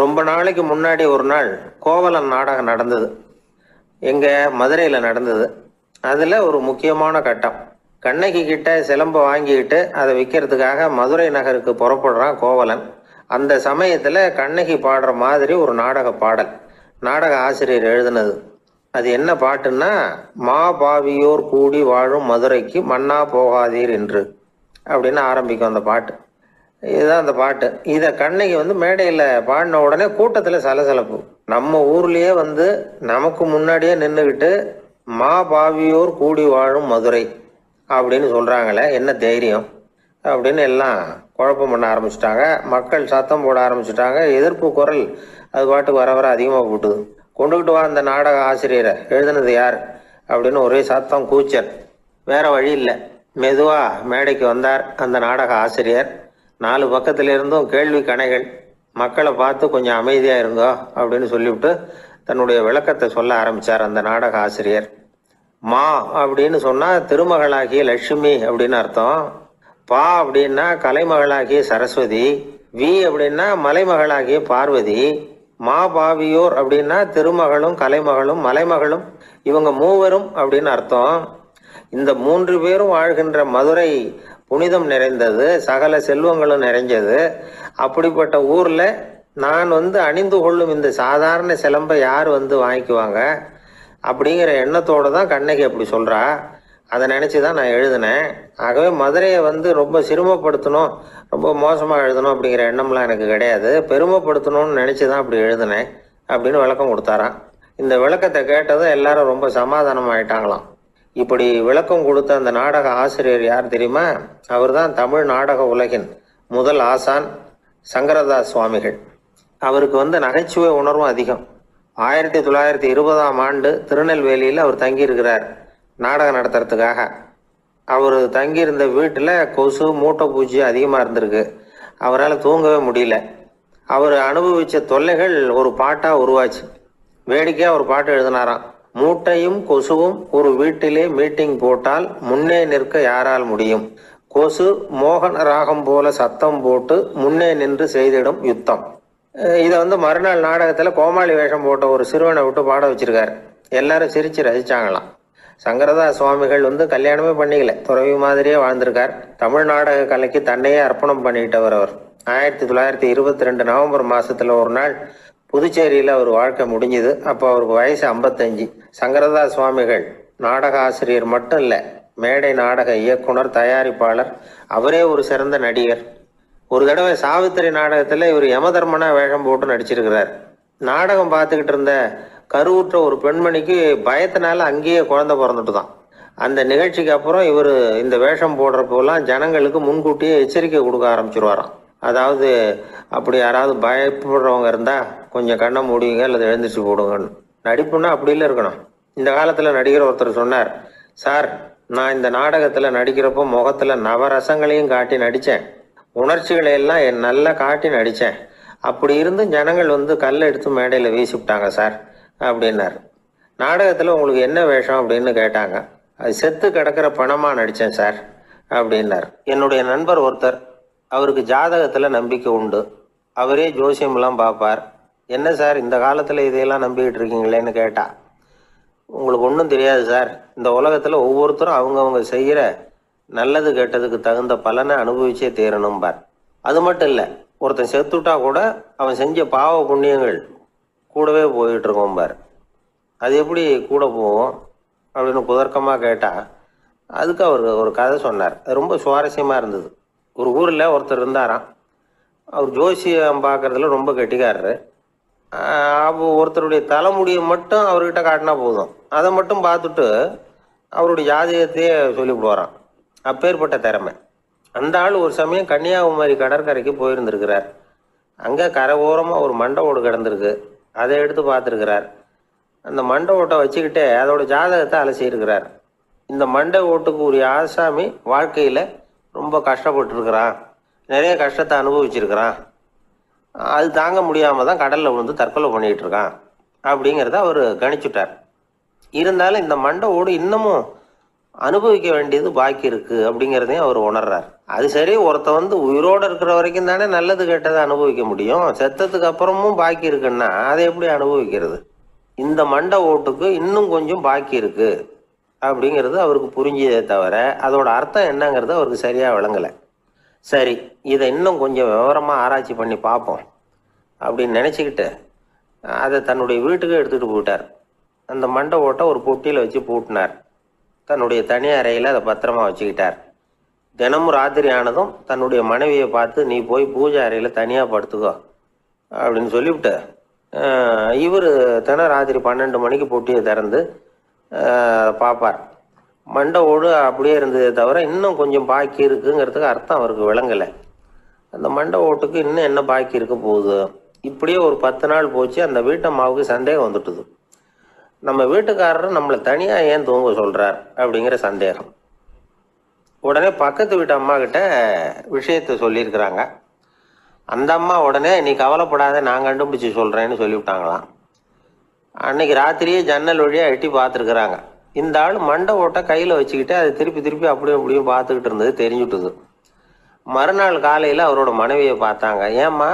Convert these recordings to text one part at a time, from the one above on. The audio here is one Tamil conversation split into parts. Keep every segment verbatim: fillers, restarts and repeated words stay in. ரொம்ப நாளைக்கு முன்னாடி ஒரு நாள் கோவலன் நாடகம் நடந்தது, எங்க மதுரையில் நடந்தது. அதில் ஒரு முக்கியமான கட்டம், கண்ணகி கிட்ட சிலம்பை வாங்கிக்கிட்டு அதை விற்கிறதுக்காக மதுரை நகருக்கு புறப்படுறான் கோவலன். அந்த சமயத்தில் கண்ணகி பாடுற மாதிரி ஒரு நாடக பாடல் நாடக ஆசிரியர் எழுதினது. அது என்ன பாட்டுன்னா, மா பாவியோர் கூடி வாழும் மதுரைக்கு மண்ணா போகாதீர் என்று அப்படின்னு ஆரம்பிக்கும் அந்த பாட்டு. இதுதான் அந்த பாட்டு. இதை கண்ணகி வந்து மேடையில் பாடின உடனே கூட்டத்தில் சலசலப்பு. நம்ம ஊர்லேயே வந்து நமக்கு முன்னாடியே நின்றுக்கிட்டு மா பாவியோர் கூடி வாழும் மதுரை அப்படின்னு சொல்கிறாங்களே, என்ன தைரியம் அப்படின்னு எல்லாம் குழப்பம் பண்ண ஆரம்பிச்சிட்டாங்க. மக்கள் சத்தம் போட ஆரம்பிச்சிட்டாங்க. எதிர்ப்பு குரல் அது பாட்டுக்கு வர வர அதிகமாக போட்டுது. கொண்டுக்கிட்டு வா அந்த நாடக ஆசிரியரை, எழுதுனது யார் அப்படின்னு ஒரே சத்தம், கூச்சல். வேறு வழி இல்லை. மெதுவாக மேடைக்கு வந்தார் அந்த நாடக ஆசிரியர். நாலு பக்கத்துல இருந்தும் கேள்வி கணைகள். மக்களை பார்த்து கொஞ்சம் அமைதியாக இருங்கோ அப்படின்னு சொல்லிவிட்டு தன்னுடைய விளக்கத்தை சொல்ல ஆரம்பித்தார் அந்த நாடக ஆசிரியர். மா அப்படின்னு சொன்னால் திருமகளாகிய லட்சுமி அப்படின்னு அர்த்தம். பா அப்படின்னா கலைமகளாகிய சரஸ்வதி. வி அப்படின்னா மலைமகளாகிய பார்வதி. மா பாவியோர் அப்படின்னா திருமகளும் கலைமகளும் மலைமகளும் இவங்க மூவரும் அப்படின்னு அர்த்தம். இந்த மூன்று பேரும் வாழ்கின்ற மதுரை புனிதம் நிறைந்தது, சகல செல்வங்களும் நிறைஞ்சது. அப்படிப்பட்ட ஊரில் நான் வந்து அணிந்து கொள்ளும் இந்த சாதாரண சிலம்பை யார் வந்து வாங்கிக்குவாங்க அப்படிங்கிற எண்ணத்தோடு தான் கண்ணகி அப்படி சொல்கிறா. அதை நினச்சி தான் நான் எழுதினேன். ஆகவே மதுரையை வந்து ரொம்ப சிரமப்படுத்தணும், ரொம்ப மோசமாக எழுதணும் அப்படிங்கிற எண்ணம்லாம் எனக்கு கிடையாது. பெருமைப்படுத்தணும்னு நினச்சி தான் அப்படி எழுதினேன் அப்படின்னு விளக்கம் கொடுத்தாராம். இந்த விளக்கத்தை கேட்டதும் எல்லாரும் ரொம்ப சமாதானமாயிட்டாங்களாம். இப்படி விளக்கம் கொடுத்த அந்த நாடக ஆசிரியர் யார் தெரியுமா? அவர் தான் தமிழ் நாடக உலகின் முதல் ஆசான் சங்கரதாஸ் சுவாமிகள். அவருக்கு வந்து நகைச்சுவை உணர்வும் அதிகம். ஆயிரத்தி தொள்ளாயிரத்தி இருபதாம் ஆண்டு திருநெல்வேலியில் அவர் தங்கியிருக்கிறார் நாடகம் நடத்துறதுக்காக. அவர் தங்கியிருந்த வீட்டில் கொசு மூட்டை பூச்சி அதிகமாக இருந்திருக்கு. அவரால் தூங்கவே முடியல. அவர் அனுபவித்த தொல்லைகள் ஒரு பாட்டாக உருவாச்சு. வேடிக்கையாக ஒரு பாட்டு எழுதினாராம். மூட்டையும் கொசுவும் ஒரு வீட்டிலே மீட்டிங் போட்டால் முன்னே நிற்க யாரால் முடியும்? கொசு மோகன ராகம் போல சத்தம் போட்டு முன்னே நின்று செய்திடும் யுத்தம். இதை வந்து மறுநாள் நாடகத்தில் கோமாளி வேஷம் போட்ட ஒரு சிறுவனை விட்டு பாட வச்சிருக்காரு. எல்லாரும் சிரித்து ரசித்தாங்களாம். சங்கரதாஸ் சுவாமிகள் வந்து கல்யாணமே பண்ணிக்கல, துறவி மாதிரியே வாழ்ந்திருக்கார். தமிழ் நாடக கலைக்கு தன்னையே அர்ப்பணம் பண்ணிட்டவர் அவர். ஆயிரத்தி தொள்ளாயிரத்தி இருபத்தி ரெண்டு நவம்பர் மாதத்தில் ஒரு நாள் புதுச்சேரியில் அவர் வாழ்க்கை முடிஞ்சுது. அப்போ அவருக்கு வயசு ஐம்பத்தஞ்சு. சங்கரதாஸ் சுவாமிகள் நாடக ஆசிரியர் மட்டும் இல்லை, மேடை நாடக இயக்குனர், தயாரிப்பாளர், அவரே ஒரு சிறந்த நடிகர். ஒரு தடவை சாவித்திரி நாடகத்தில் இவர் யமதர்மனா வேஷம் போட்டு நடிச்சிருக்கிறார். நாடகம் பார்த்துக்கிட்டு இருந்த கருவுற்ற ஒரு பெண்மணிக்கு பயத்தினால அங்கேயே குழந்தை பிறந்துட்டு தான். அந்த நிகழ்ச்சிக்கு அப்புறம் இவர் இந்த வேஷம் போடுறப்போலாம் ஜனங்களுக்கு முன்கூட்டியே எச்சரிக்கை கொடுக்க ஆரம்பிச்சிருவாராம். அதாவது அப்படி யாராவது பயப்படுறவங்க இருந்தால் கொஞ்சம் கண்ணை மூடிங்க, அல்லது எழுந்திரிச்சு போடுங்கன்னு. நடிப்புன்னா அப்படியில் இருக்கணும். இந்த காலத்தில் நடிகர் ஒருத்தர் சொன்னார், சார் நான் இந்த நாடகத்தில் நடிக்கிறப்போ முகத்தில் நவரசங்களையும் காட்டி நடித்தேன், உணர்ச்சிகளையெல்லாம் என் நல்லா காட்டி நடித்தேன், அப்படி இருந்து ஜனங்கள் வந்து கல் எடுத்து மேடையில் வீசிவிட்டாங்க சார் அப்படின்னார். நாடகத்தில் உங்களுக்கு என்ன வேஷம் அப்படின்னு கேட்டாங்க. அது செத்து கிடக்கிற பணமாக நடித்தேன் சார் அப்படின்னார். என்னுடைய நண்பர் ஒருத்தர், அவருக்கு ஜாதகத்தில் நம்பிக்கை உண்டு, அவரே ஜோசியம்லாம் பார்ப்பார். என்ன சார் இந்த காலத்தில் இதையெல்லாம் நம்பிக்கிட்டு இருக்கீங்களேன்னு கேட்டால், உங்களுக்கு ஒன்றும் தெரியாது சார், இந்த உலகத்தில் ஒவ்வொருத்தரும் அவங்கவுங்க செய்கிற நல்லது கெட்டதுக்கு தகுந்த பலனை அனுபவிச்சே தீரணும்பார். அது மட்டும் இல்லை, ஒருத்தன் செத்துட்டா கூட அவன் செஞ்ச பாவ புண்ணியங்கள் கூடவே போயிட்டுருக்கோம்பார். அது எப்படி கூட போவோம் அப்படின்னு குதர்க்கமாக கேட்டால், அதுக்கு அவர் ஒரு கதை சொன்னார். ரொம்ப சுவாரஸ்யமாக இருந்தது. ஒரு ஊரில் ஒருத்தர் இருந்தாராம். அவர் ஜோசியம் பார்க்குறதுல ரொம்ப கெட்டிக்காரரு. அப்போ ஒருத்தருடைய தலைமுடியை மட்டும் அவர்கிட்ட காட்டினா போதும், அதை மட்டும் பார்த்துட்டு அவருடைய ஜாதகத்தையே சொல்லிவிடுவாராம். அப்பேற்பட்ட திறமை அந்த ஆள். ஒரு சமயம் கன்னியாகுமரி கடற்கரைக்கு போயிருந்திருக்கிறார். அங்கே கரை ஓரமாக ஒரு மண்டை ஓடு கிடந்திருக்கு. அதை எடுத்து பார்த்துருக்கிறார். அந்த மண்டை ஓட்டை வச்சுக்கிட்டே அதோட ஜாதகத்தை அலசியிருக்கிறார். இந்த மண்டை ஓட்டுக்கு உரிய ஆசாமி வாழ்க்கையில் ரொம்ப கஷ்டப்பட்டுருக்கிறான், நிறைய கஷ்டத்தை அனுபவிச்சிருக்கிறான், அது தாங்க முடியாமல் தான் கடலில் விழுந்து தற்கொலை பண்ணிகிட்டு இருக்கான் அப்படிங்கிறத அவர் கணிச்சுட்டார். இருந்தாலும் இந்த மண்டை ஓடு இன்னமும் அனுபவிக்க வேண்டியது பாக்கி இருக்குது அப்படிங்கிறதையும் அவர் உணர்றார். அது சரி, ஒருத்த வந்து உயிரோடு இருக்கிற வரைக்கும் தானே நல்லது கெட்டதை அனுபவிக்க முடியும். செத்ததுக்கு அப்புறமும் பாக்கி இருக்குன்னா அதை எப்படி அனுபவிக்கிறது? இந்த மண்டை ஓட்டுக்கு இன்னும் கொஞ்சம் பாக்கி இருக்குது அப்படிங்கிறது அவருக்கு புரிஞ்சதே தவிர அதோட அர்த்தம் என்னங்கிறது அவருக்கு சரியாக விளங்கலை. சரி, இதை இன்னும் கொஞ்சம் விவரமாக ஆராய்ச்சி பண்ணி பார்ப்போம் அப்படின்னு நினச்சிக்கிட்டு அதை தன்னுடைய வீட்டுக்கு எடுத்துகிட்டு போயிட்டார். அந்த மண்டை ஓட்டை ஒரு பொட்டியில் வச்சு பூட்டினார். தன்னுடைய தனி அறையில் அதை பத்திரமா வச்சுக்கிட்டார். தினமும் ராத்திரி ஆனதும் தன்னுடைய மனைவியை பார்த்து, நீ போய் பூஜை அறையில் தனியாக படுத்துக்கோ அப்படின்னு சொல்லிவிட்டு இவர் தினம் ராத்திரி பன்னெண்டு மணிக்கு பொட்டியை திறந்து பார்ப்பார். மண்டை ஓடு அப்படியே இருந்ததே தவிர இன்னும் கொஞ்சம் பாக்கி இருக்குங்கிறதுக்கு அர்த்தம் அவருக்கு விளங்கலை. அந்த மண்டை ஓட்டுக்கு இன்னும் என்ன பாக்கி இருக்க போகுது? இப்படியே ஒரு பத்து நாள் போச்சு. அந்த வீட்டம்மாவுக்கு சந்தேகம் வந்துட்டுது, நம்ம வீட்டுக்காரர் நம்மளை தனியாக ஏன் தூங்க சொல்கிறார் அப்படிங்கிற சந்தேகம். உடனே பக்கத்து வீட்டு அம்மா கிட்ட விஷயத்தை சொல்லியிருக்கிறாங்க. அந்த அம்மா உடனே, நீ கவலைப்படாத, நான் கண்டுபிடிச்சி சொல்கிறேன்னு சொல்லிவிட்டாங்களாம். அன்னைக்கு ராத்திரியே ஜன்னல் வழியாக எட்டி பார்த்துருக்குறாங்க. இந்த ஆள் மண்டை ஓட்டை கையில் வச்சுக்கிட்டு அது திருப்பி திருப்பி அப்படியும் அப்படியும் பார்த்துக்கிட்டு இருந்தது தெரிஞ்சுட்டுது. மறுநாள் காலையில் அவரோட மனைவியை பார்த்தாங்க. ஏம்மா,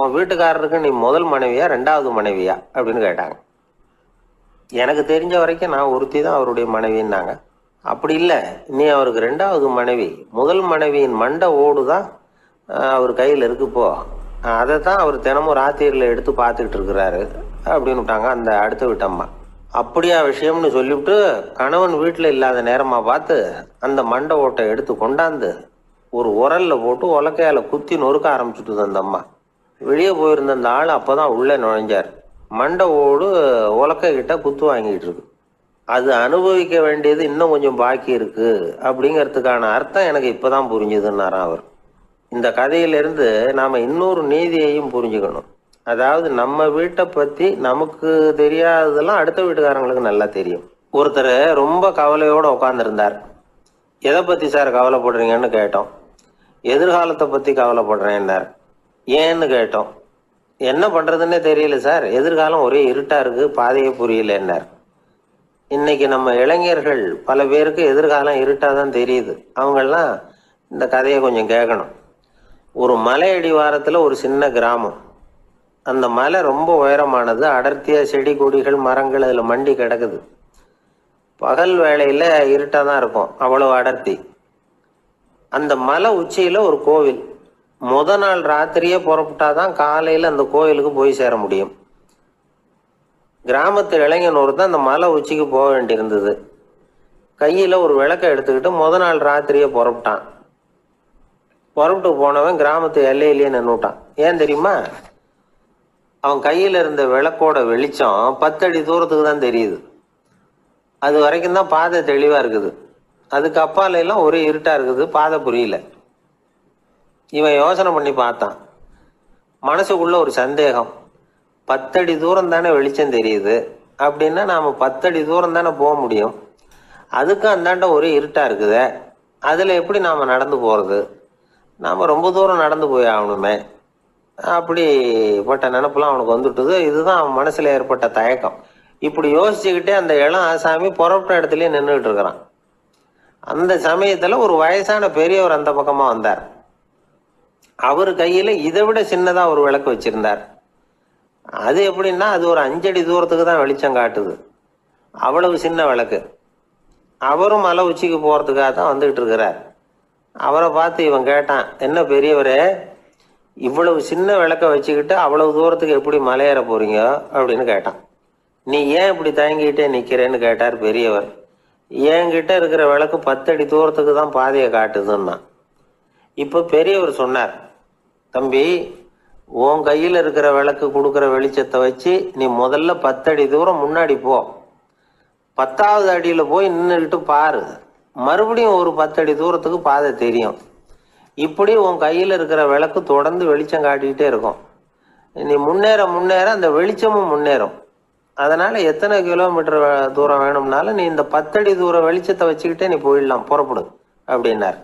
உன் வீட்டுக்காரருக்கு நீ முதல் மனைவியா ரெண்டாவது மனைவியா அப்படின்னு கேட்டாங்க. எனக்கு தெரிஞ்ச வரைக்கும் நான் ஒருத்தி தான் அவருடைய மனைவின்னாங்க. அப்படி இல்லை, நீ அவருக்கு ரெண்டாவது மனைவி. முதல் மனைவியின் மண்டை ஓடு தான் அவர் கையில் இருக்குப்போ, அதை தான் அவர் தினமும் ராத்திரியில் எடுத்து பார்த்துக்கிட்டு இருக்கிறாரு அப்படின்னுட்டாங்க அந்த அடுத்த வீட்டம்மா. அப்படியா விஷயம்னு சொல்லிவிட்டு கணவன் வீட்டில் இல்லாத நேரமாக பார்த்து அந்த மண்டை ஓட்டை எடுத்து கொண்டாந்து ஒரு உரலில் போட்டு உலக்கையால் குத்தி நொறுக்க ஆரம்பிச்சுட்டு அந்த அம்மா. வெளியே போயிருந்த அந்த ஆள் அப்போ தான் உள்ளே நுழைஞ்சார். மண்டை ஓடு உலக்கிட்ட குத்து வாங்கிட்டு இருக்கு. அது அனுபவிக்க வேண்டியது இன்னும் கொஞ்சம் பாக்கி இருக்கு அப்படிங்கிறதுக்கான அர்த்தம் எனக்கு இப்போதான் புரிஞ்சுதுன்னாரா அவர். இந்த கதையிலிருந்து நாம் இன்னொரு நீதியையும் புரிஞ்சுக்கணும். அதாவது, நம்ம வீட்டை பற்றி நமக்கு தெரியாததெல்லாம் அடுத்த வீட்டுக்காரங்களுக்கு நல்லா தெரியும். ஒருத்தர் ரொம்ப கவலையோடு உட்காந்துருந்தார். எதை பற்றி சார் கவலைப்படுறீங்கன்னு கேட்டோம். எதிர்காலத்தை பற்றி கவலைப்படுறேன்னார். ஏன்னு கேட்டோம். என்ன பண்ணுறதுன்னே தெரியல சார், எதிர்காலம் ஒரே இருட்டாக இருக்குது, பாதையே புரியலன்னார். இன்றைக்கி நம்ம இளைஞர்கள் பல பேருக்கு எதிர்காலம் இருட்டாக தான் தெரியுது. அவங்கெல்லாம் இந்த கதையை கொஞ்சம் கேட்கணும். ஒரு மலை அடிவாரத்தில் ஒரு சின்ன கிராமம். அந்த மலை ரொம்ப உயரமானது, அடர்த்தியாக செடி கொடிகள் மரங்கள் அதில் மண்டி கிடக்குது. பகல் வேளையில் இருட்டாக தான் இருக்கும், அவ்வளோ அடர்த்தி. அந்த மலை உச்சியில் ஒரு கோவில். முத நாள் ராத்திரியே புறப்பட்டாதான் காலையில் அந்த கோயிலுக்கு போய் சேர முடியும். கிராமத்து இளைஞன் ஒருத்தான் அந்த மலை உச்சிக்கு போக வேண்டியிருந்தது. கையில் ஒரு விளக்கை எடுத்துக்கிட்டு முத நாள் ராத்திரியே புறப்பட்டான். புறப்பட்டு போனவன் கிராமத்து எல்லையிலேயே நின்றுட்டான். ஏன் தெரியுமா? அவன் கையில் இருந்த விளக்கோட வெளிச்சம் பத்தடி தூரத்துக்கு தான் தெரியுது. அது வரைக்கும் தான் பாதை தெளிவாக இருக்குது. அதுக்கு அப்பாலெல்லாம் ஒரே இருட்டாக இருக்குது, பாதை புரியல. இவன் யோசனை பண்ணி பார்த்தான். மனசுக்குள்ள ஒரு சந்தேகம், பத்தடி தூரம் தானே வெளிச்சம் தெரியுது, அப்படின்னா நாம் பத்தடி தூரம் தானே போக முடியும், அதுக்கு அந்தாண்ட ஒரே இருட்டாக இருக்குது, அதில் எப்படி நாம் நடந்து போகிறது, நாம் ரொம்ப தூரம் நடந்து போய் ஆகணுமே, அப்படிப்பட்ட நினப்பெல்லாம் அவனுக்கு வந்துட்டுது. இதுதான் அவன் மனசில் ஏற்பட்ட தயக்கம். இப்படி யோசிச்சுக்கிட்டே அந்த இளம் ஆசாமி புறப்பட்ட இடத்துலேயே நின்றுக்கிட்டு இருக்கிறான். அந்த சமயத்தில் ஒரு வயசான பெரியவர் அந்த பக்கமாக வந்தார். அவர் கையில் இதை விட சின்னதாக ஒரு விளக்கு வச்சுருந்தார். அது எப்படின்னா, அது ஒரு அஞ்சடி தூரத்துக்கு தான் வெளிச்சம் காட்டுது, அவ்வளவு சின்ன விளக்கு. அவரும் மலை உச்சிக்கு போகிறதுக்காக தான் வந்துக்கிட்டு இருக்கிறார். அவரை பார்த்து இவன் கேட்டான், என்ன பெரியவரே, இவ்வளவு சின்ன விளக்க வச்சுக்கிட்டு அவ்வளவு தூரத்துக்கு எப்படி மலையேற போகிறீங்க அப்படின்னு கேட்டான். நீ ஏன் இப்படி தயங்கிக்கிட்டே நிற்கிறேன்னு கேட்டார் பெரியவர். என்கிட்ட இருக்கிற விளக்கு பத்தடி தூரத்துக்கு தான் பாதையை காட்டுதுன்னா. இப்போ பெரியவர் சொன்னார், தம்பி, உன் கையில் இருக்கிற விளக்கு கொடுக்குற வெளிச்சத்தை வச்சு நீ முதல்ல பத்தடி தூரம் முன்னாடி போ, பத்தாவது அடியில் போய் நின்றுக்கிட்டு பாரு, மறுபடியும் ஒரு பத்தடி தூரத்துக்கு பாதை தெரியும். இப்படி உன் கையில் இருக்கிற விளக்கு தொடர்ந்து வெளிச்சம் காட்டிக்கிட்டே இருக்கும். நீ முன்னேற முன்னேற அந்த வெளிச்சமும் முன்னேறும். அதனால் எத்தனை கிலோமீட்டர் தூரம் வேணும்னாலும் நீ இந்த பத்தடி தூரம் வெளிச்சத்தை வச்சுக்கிட்டே நீ போயிடலாம், புறப்படும் அப்படின்னார்.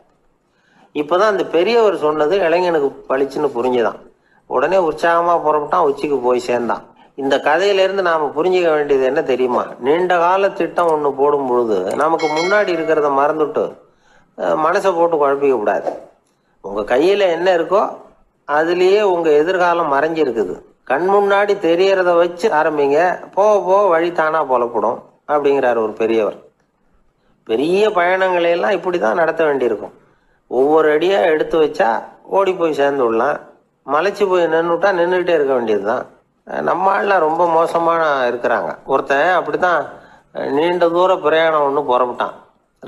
இப்போதான் அந்த பெரியவர் சொன்னது இளைஞனுக்கு பளிச்சுன்னு புரிஞ்சுதான். உடனே உற்சாகமாக புறப்பட்டான், உச்சிக்கு போய் சேர்ந்தான். இந்த கதையிலிருந்து நாம் புரிஞ்சிக்க வேண்டியது என்ன தெரியுமா? நீண்ட கால திட்டம் ஒன்று போடும் பொழுது நமக்கு முன்னாடி இருக்கிறத மறந்துட்டு மனசை போட்டு குழப்பிக்க கூடாது. உங்கள் கையில் என்ன இருக்கோ அதுலேயே உங்கள் எதிர்காலம் மறைஞ்சிருக்குது. கண் முன்னாடி தெரியறத வச்சு ஆரம்பிங்க, போக போக வழி தானாக புலப்படும் அப்படிங்கிறார் ஒரு பெரியவர். பெரிய பயணங்களையெல்லாம் இப்படி தான் நடத்த வேண்டியிருக்கும். ஒவ்வொரு அடியாக எடுத்து வச்சா ஓடி போய் சேர்ந்து விடலாம், மலைச்சி போய் நின்றுட்டா நின்றுகிட்டே இருக்க வேண்டியது தான். நம்ம ஆள்லாம் ரொம்ப மோசமான இருக்கிறாங்க. ஒருத்தன் அப்படி தான் நீண்ட தூர பிரயாணம் ஒன்று புறப்பட்டான்.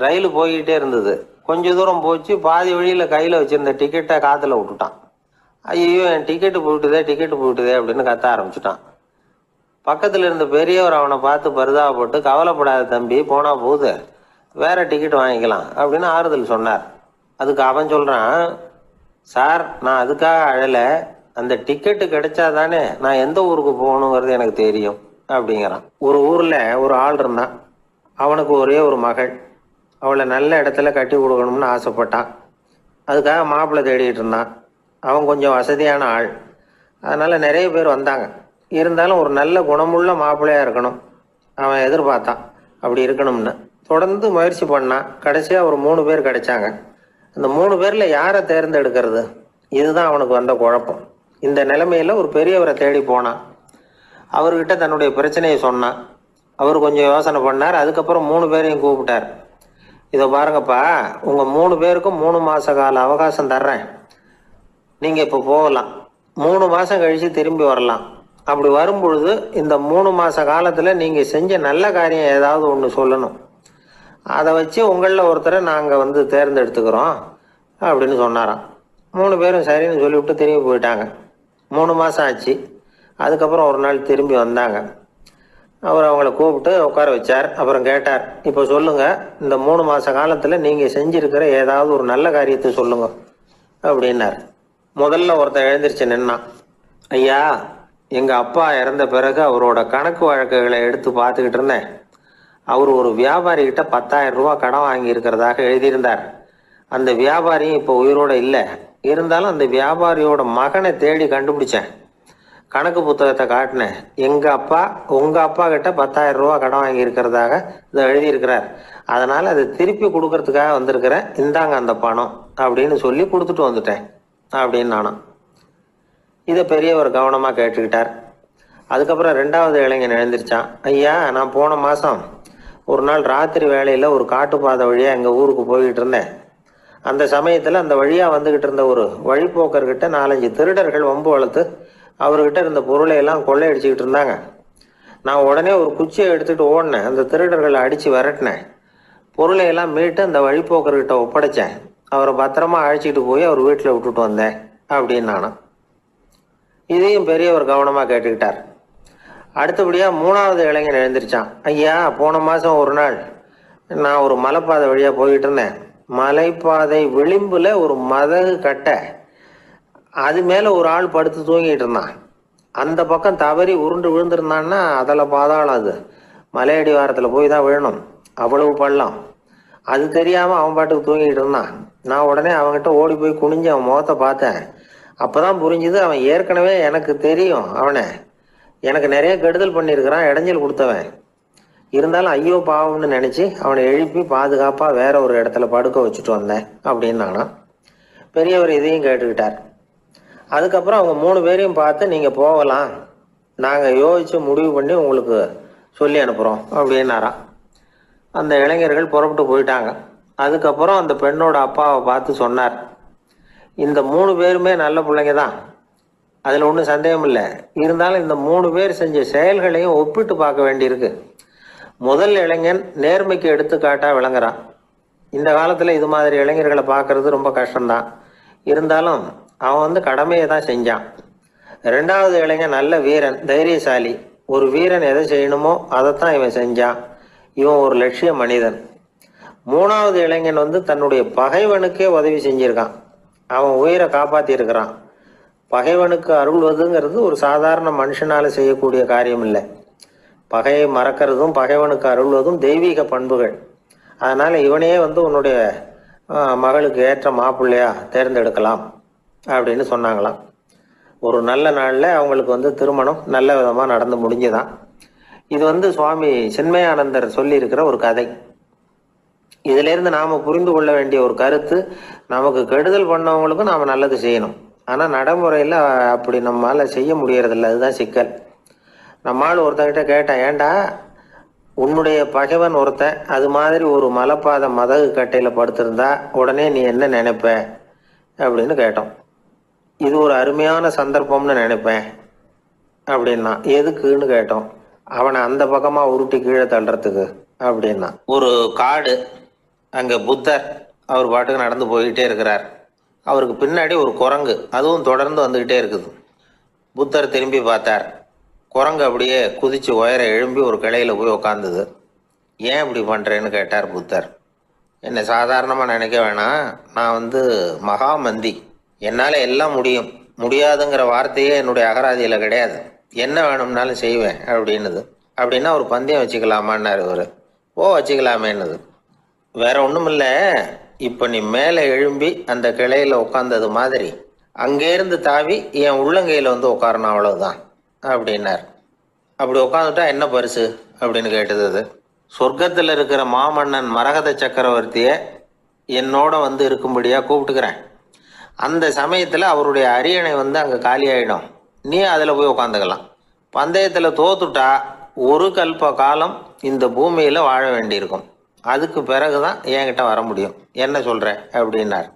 ரயில் போய்கிட்டே இருந்தது. கொஞ்சம் தூரம் போச்சு, பாதி வழியில் கையில் வச்சுருந்த டிக்கெட்டை காற்றுல விட்டுட்டான். ஐயோ என் டிக்கெட்டு போயிட்டுதே டிக்கெட்டு போயிட்டுதே அப்படின்னு கத்த ஆரம்பிச்சுட்டான். பக்கத்தில் இருந்த பெரியவர் அவனை பார்த்து பரிதாபப்பட்டு, கவலைப்படாத தம்பி, போனால் போகுது, வேறு டிக்கெட் வாங்கிக்கலாம் அப்படின்னு ஆறுதல் சொன்னார். அதுக்கு அவன் சொல்கிறான், சார் நான் அதுக்காக அழலை, அந்த டிக்கெட்டு கிடைச்சா தானே நான் எந்த ஊருக்கு போகணுங்கிறது எனக்கு தெரியும் அப்படிங்கிறான். ஒரு ஊரில் ஒரு ஆள் இருந்தான். அவனுக்கு ஒரே ஒரு மகள். அவளை நல்ல இடத்துல கட்டி கொடுக்கணும்னு ஆசைப்பட்டான். அதுக்காக மாப்பிள்ளை தேடிகிட்டு இருந்தான். அவன் கொஞ்சம் வசதியான ஆள், அதனால் நிறைய பேர் வந்தாங்க. இருந்தாலும் ஒரு நல்ல குணமுள்ள மாப்பிள்ளையாக இருக்கணும் அவன் எதிர்பார்த்தான். அப்படி இருக்கணும்னு தொடர்ந்து முயற்சி பண்ணான். கடைசியாக ஒரு மூணு பேர் கிடைச்சாங்க. அந்த மூணு பேரில் யாரை தேர்ந்தெடுக்கிறது, இதுதான் அவனுக்கு வந்த குழப்பம். இந்த நிலைமையில் ஒரு பெரியவரை தேடி போனான். அவர்கிட்ட தன்னுடைய பிரச்சனையை சொன்னான். அவர் கொஞ்சம் யோசனை பண்ணார். அதுக்கப்புறம் மூணு பேரையும் கூப்பிட்டார். இதை பாருங்கப்பா, உங்கள் மூணு பேருக்கும் மூணு மாத கால அவகாசம் தர்றேன். நீங்கள் இப்போ போகலாம், மூணு மாதம் கழித்து திரும்பி வரலாம். அப்படி வரும்பொழுது இந்த மூணு மாத காலத்தில் நீங்கள் செஞ்ச நல்ல காரியம் ஏதாவது ஒன்று சொல்லணும். அதை வச்சு உங்களில் ஒருத்தரை நாங்கள் வந்து தேர்ந்தெடுத்துக்கிறோம் அப்படின்னு சொன்னாராம். மூணு பேரும் சரின்னு சொல்லிவிட்டு திரும்பி போயிட்டாங்க. மூணு மாதம் ஆச்சு. அதுக்கப்புறம் ஒரு நாள் திரும்பி வந்தாங்க. அவர் அவங்கள கூப்பிட்டு உட்கார வச்சார். அப்புறம் கேட்டார், இப்போ சொல்லுங்கள், இந்த மூணு மாத காலத்தில் நீங்கள் செஞ்சுருக்கிற ஏதாவது ஒரு நல்ல காரியத்தை சொல்லுங்கள் அப்படின்னார். முதல்ல ஒருத்தர் எழுந்திரிச்சு நின்னான். ஐயா, எங்கள் அப்பா இறந்த பிறகு அவரோட கணக்கு வழக்குகளை எடுத்து பார்த்துக்கிட்டு இருந்தேன். அவர் ஒரு வியாபாரிகிட்ட பத்தாயிரம் ரூபா கடன் வாங்கியிருக்கிறதாக எழுதியிருந்தார். அந்த வியாபாரியும் இப்போ உயிரோடு இல்லை. இருந்தாலும் அந்த வியாபாரியோட மகனை தேடி கண்டுபிடிச்சேன். கணக்கு புத்தகத்தை காட்டினேன். எங்கள் அப்பா உங்கள் அப்பா கிட்ட பத்தாயிரம் ரூபா கடன் வாங்கியிருக்கிறதாக இதை எழுதியிருக்கிறார். அதனால் அதை திருப்பி கொடுக்கறதுக்காக வந்திருக்கிறேன். இந்தாங்க அந்த பணம் அப்படின்னு சொல்லி கொடுத்துட்டு வந்துட்டேன் அப்படின்னு நானும். இதை பெரியவர் கவனமாக கேட்டுக்கிட்டார். அதுக்கப்புறம் ரெண்டாவது இளைஞன் எழுந்திருச்சான். ஐயா, நான் போன மாதம் ஒரு நாள் ராத்திரி வேளையில் ஒரு காட்டுப்பாதை வழியாக எங்கள் ஊருக்கு போய்கிட்டு இருந்தேன். அந்த சமயத்தில் அந்த வழியாக வந்துக்கிட்டு இருந்த ஒரு வழிபோக்கர்கிட்ட நாலஞ்சு திருடர்கள் வம்பு வளர்த்து அவர்கிட்ட இருந்த பொருளையெல்லாம் கொள்ளையடிச்சுக்கிட்டு இருந்தாங்க. நான் உடனே ஒரு குச்சியை எடுத்துகிட்டு ஓடினேன். அந்த திருடர்களை அடித்து விரட்டினேன். பொருளையெல்லாம் மீட்டு அந்த வழிபோக்கர்கிட்ட ஒப்படைச்சேன். அவரை பத்திரமா அழைச்சிட்டு போய் அவர் வீட்டில் விட்டுட்டு வந்தேன் அப்படின்னு நானும். இதையும் பெரியவர் கவனமாக கேட்டுக்கிட்டார். அடுத்தபடியாக மூணாவது இளைஞன் எழுந்திருச்சான். ஐயா, போன மாதம் ஒரு நாள் நான் ஒரு மலைப்பாதை வழியாக போய்கிட்டு இருந்தேன். மலைப்பாதை விளிம்பில் ஒரு மதகு கட்டை, அது மேலே ஒரு ஆள் படுத்து தூங்கிட்டு இருந்தான். அந்த பக்கம் தவறி உருண்டு விழுந்துருந்தான்னா அதில் பாதாளம். அது மலையடி வாரத்தில் போய் தான் விழணும், அவ்வளவு பள்ளம். அது தெரியாமல் அவன் பாட்டுக்கு தூங்கிட்டு இருந்தான். நான் உடனே அவன்கிட்ட ஓடி போய் குனிஞ்சு அவன் முகத்தை பார்த்தேன். அப்போ தான் புரிஞ்சுது, அவன் ஏற்கனவே எனக்கு தெரியும், அவனை எனக்கு நிறைய கெடுதல் பண்ணியிருக்கிறான், இடைஞ்சல் கொடுத்தவன். இருந்தாலும் ஐயோ பாவம்னு நினச்சி அவனை எழுப்பி பாதுகாப்பாக வேற ஒரு இடத்துல படுக்க வச்சுட்டு வந்தேன் அப்படின்னு நானும். பெரியவர் இதையும் கேட்டுக்கிட்டார். அதுக்கப்புறம் அவங்க மூணு பேரையும் பார்த்து, நீங்கள் போகலாம், நாங்கள் யோசித்து முடிவு பண்ணி உங்களுக்கு சொல்லி அனுப்புகிறோம் அப்படின்னாராம். அந்த இளைஞர்கள் புறப்பட்டு போயிட்டாங்க. அதுக்கப்புறம் அந்த பெண்ணோட அப்பாவை பார்த்து சொன்னார், இந்த மூணு பேருமே நல்ல பிள்ளைங்க தான், அதில் ஒன்றும் சந்தேகம் இல்லை. இருந்தாலும் இந்த மூணு பேர் செஞ்ச செயல்களையும் ஒப்பிட்டு பார்க்க வேண்டியிருக்கு. முதல் இளைஞன் நேர்மைக்கு எடுத்துக்காட்டாக விளங்குறான். இந்த காலத்தில் இது மாதிரி இளைஞர்களை பார்க்கறது ரொம்ப கஷ்டம்தான். இருந்தாலும் அவன் வந்து கடமையை தான் செஞ்சான். ரெண்டாவது இளைஞன் நல்ல வீரன், தைரியசாலி. ஒரு வீரன் எதை செய்யணுமோ அதைத்தான் இவன் செஞ்சான். இவன் ஒரு லட்சிய மனிதன். மூணாவது இளைஞன் வந்து தன்னுடைய பகைவனுக்கே உதவி செஞ்சுருக்கான். அவன் உயிரை காப்பாற்றியிருக்கிறான். பகைவனுக்கு அருள்வதுங்கிறது ஒரு சாதாரண மனுஷனால் செய்யக்கூடிய காரியம் இல்லை. பகையை மறக்கிறதும் பகைவனுக்கு அருள்வதும் தெய்வீக பண்புகள். அதனால் இவனையே வந்து உன்னுடைய மகளுக்கு ஏற்ற மாப்பிள்ளையா தேர்ந்தெடுக்கலாம் அப்படின்னு சொன்னாங்களாம். ஒரு நல்ல நாளில் அவங்களுக்கு வந்து திருமணம் நல்ல விதமாக நடந்து முடிஞ்சுதான். இது வந்து சுவாமி சின்மயானந்தர் சொல்லியிருக்கிற ஒரு கதை. இதிலிருந்து நாம் புரிந்து கொள்ள வேண்டிய ஒரு கருத்து, நமக்கு கெடுதல் பண்ணவங்களுக்கும் நாம் நல்லது செய்யணும். ஆனால் நடைமுறையில் அப்படி நம்மளால் செய்ய முடியறதில்லை. அதுதான் சிக்கல். நம்மால் ஒருத்தர்கிட்ட கேட்டேன், ஏண்டா உன்னுடைய பகைவன் ஒருத்தன் அது மாதிரி ஒரு மலைப்பாத மதகு கட்டையில் படுத்திருந்தா உடனே நீ என்ன நினைப்ப அப்படின்னு கேட்டோம். இது ஒரு அருமையான சந்தர்ப்பம்னு நினைப்பேன் அப்படின்னா. எதுக்குன்னு கேட்டோம். அவனை அந்த பக்கமாக உருட்டி கீழே தள்ளுறதுக்கு அப்படின்னா. ஒரு காடு, அங்கே புத்தர் அவர் பாட்டுக்கு நடந்து போய்கிட்டே இருக்கிறார். அவருக்கு பின்னாடி ஒரு குரங்கு, அதுவும் தொடர்ந்து வந்துக்கிட்டே இருக்குது. புத்தர் திரும்பி பார்த்தார். குரங்கு அப்படியே குதிச்சு உயர எழும்பி ஒரு கிளையில் போய் உக்காந்தது. ஏன் இப்படி பண்ணுறேன்னு கேட்டார் புத்தர். என்னை சாதாரணமாக நினைக்க வேணாம், நான் வந்து மகாமந்தி, என்னால் எல்லாம் முடியும், முடியாதுங்கிற வார்த்தையே என்னுடைய அகராதியில் கிடையாது, என்ன வேணும்னாலும் செய்வேன் அப்படின்னுது. அப்படின்னா ஒரு பந்தயம் வச்சுக்கலாமான்னார் இவர். ஓ, வச்சுக்கலாமேன்னுது. வேற ஒன்றும் இல்லை, இப்போ நீ மேலே எழும்பி அந்த கிளையில் உட்காந்தது மாதிரி அங்கேருந்து தாவி என் உள்ளங்கையில் வந்து உட்காரணும், அவ்வளவுதான் அப்படின்னார். அப்படி உட்காந்துட்டா என்ன பரிசு அப்படின்னு கேட்டது அது. சொர்க்கத்தில் இருக்கிற மாமன்னன் மரகத சக்கரவர்த்தியை என்னோட வந்து இருக்கும்படியாக கூப்பிட்டுக்கிறேன், அந்த சமயத்தில் அவருடைய அரியணை வந்து அங்கே காலியாகிடும், நீ அதில் போய் உட்காந்துக்கலாம். பந்தயத்தில் தோத்துட்டா ஒரு கல்ப காலம் இந்த பூமியில் வாழ வேண்டியிருக்கும், அதுக்கு பிறகு தான் என்கிட்ட வர முடியும், என்ன சொல்கிற அப்படின்னார்.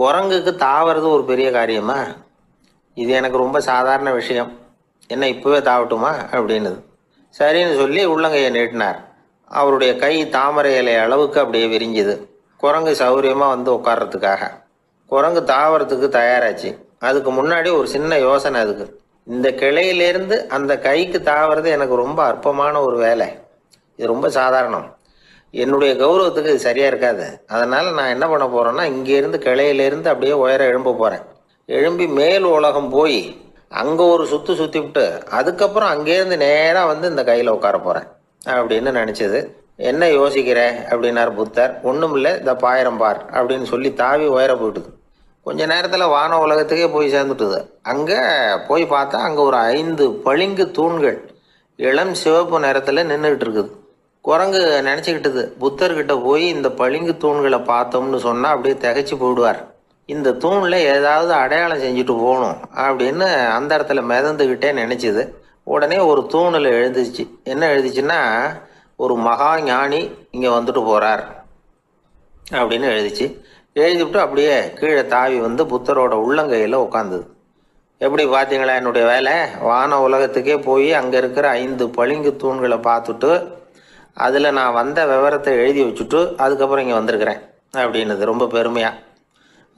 குரங்குக்கு தாவறது ஒரு பெரிய காரியமா? இது எனக்கு ரொம்ப சாதாரண விஷயம், என்ன இப்போவே தாவட்டுமா அப்படின்னுது. சரின்னு சொல்லி உள்ளங்கையை நீட்டினார். அவருடைய கை தாமரை இலை அளவுக்கு அப்படியே விரிஞ்சுது, குரங்கு சௌரியமாக வந்து உட்கார்றதுக்காக. குரங்கு தாவறதுக்கு தயாராச்சு. அதுக்கு முன்னாடி ஒரு சின்ன யோசனை அதுக்கு. இந்த கிளையிலேருந்து அந்த கைக்கு தாவறது எனக்கு ரொம்ப அற்பமான ஒரு வேலை, இது ரொம்ப சாதாரணம், என்னுடைய கௌரவத்துக்கு இது சரியாக இருக்காது. அதனால் நான் என்ன பண்ண போகிறேன்னா, இங்கேருந்து கிளையிலேருந்து அப்படியே உயர எழும்ப போகிறேன். எழும்பி மேல் உலகம் போய் அங்கே ஒரு சுற்று சுற்றி விட்டு அதுக்கப்புறம் அங்கேருந்து நேராக வந்து இந்த கையில் உட்கார போகிறேன் அப்படின்னு நினச்சது. என்ன யோசிக்கிற அப்படின்னார் புத்தர். ஒன்றும் இல்லை, இந்த பாயிரம் பார் அப்படின்னு சொல்லி தாவி உயர போயிட்டுது. கொஞ்ச நேரத்தில் வான உலகத்துக்கே போய் சேர்ந்துட்டுது. அங்கே போய் பார்த்தா அங்கே ஒரு ஐந்து பளிங்கு தூண்கள் இளம் சிவப்பு நேரத்தில் நின்றுக்கிட்டு இருக்குது. குரங்கு நினச்சிக்கிட்டது, புத்தர்கிட்ட போய் இந்த பளிங்கு தூண்களை பார்த்தோம்னு சொன்னால் அப்படியே திகைச்சு போயிடுவார், இந்த தூணில் ஏதாவது அடையாளம் செஞ்சுட்டு போகணும் அப்படின்னு அந்த இடத்துல மிதந்துக்கிட்டே நினச்சிது. உடனே ஒரு தூணில் எழுந்துச்சு. என்ன எழுதிச்சுன்னா, ஒரு மகா ஞானி இங்கே வந்துட்டு போகிறார் அப்படின்னு எழுதிச்சு. எழுதிவிட்டு அப்படியே கீழே தாவி வந்து புத்தரோட உள்ளங்கையில் உட்காந்துது. எப்படி பார்த்தீங்களா என்னுடைய வேலை? வான உலகத்துக்கே போய் அங்கே இருக்கிற ஐந்து பளிங்கு தூண்களை பார்த்துட்டு அதில் நான் வந்த விவரத்தை எழுதி வச்சுட்டு அதுக்கப்புறம் இங்கே வந்திருக்கிறேன் அப்படின்னுது ரொம்ப பெருமையாக.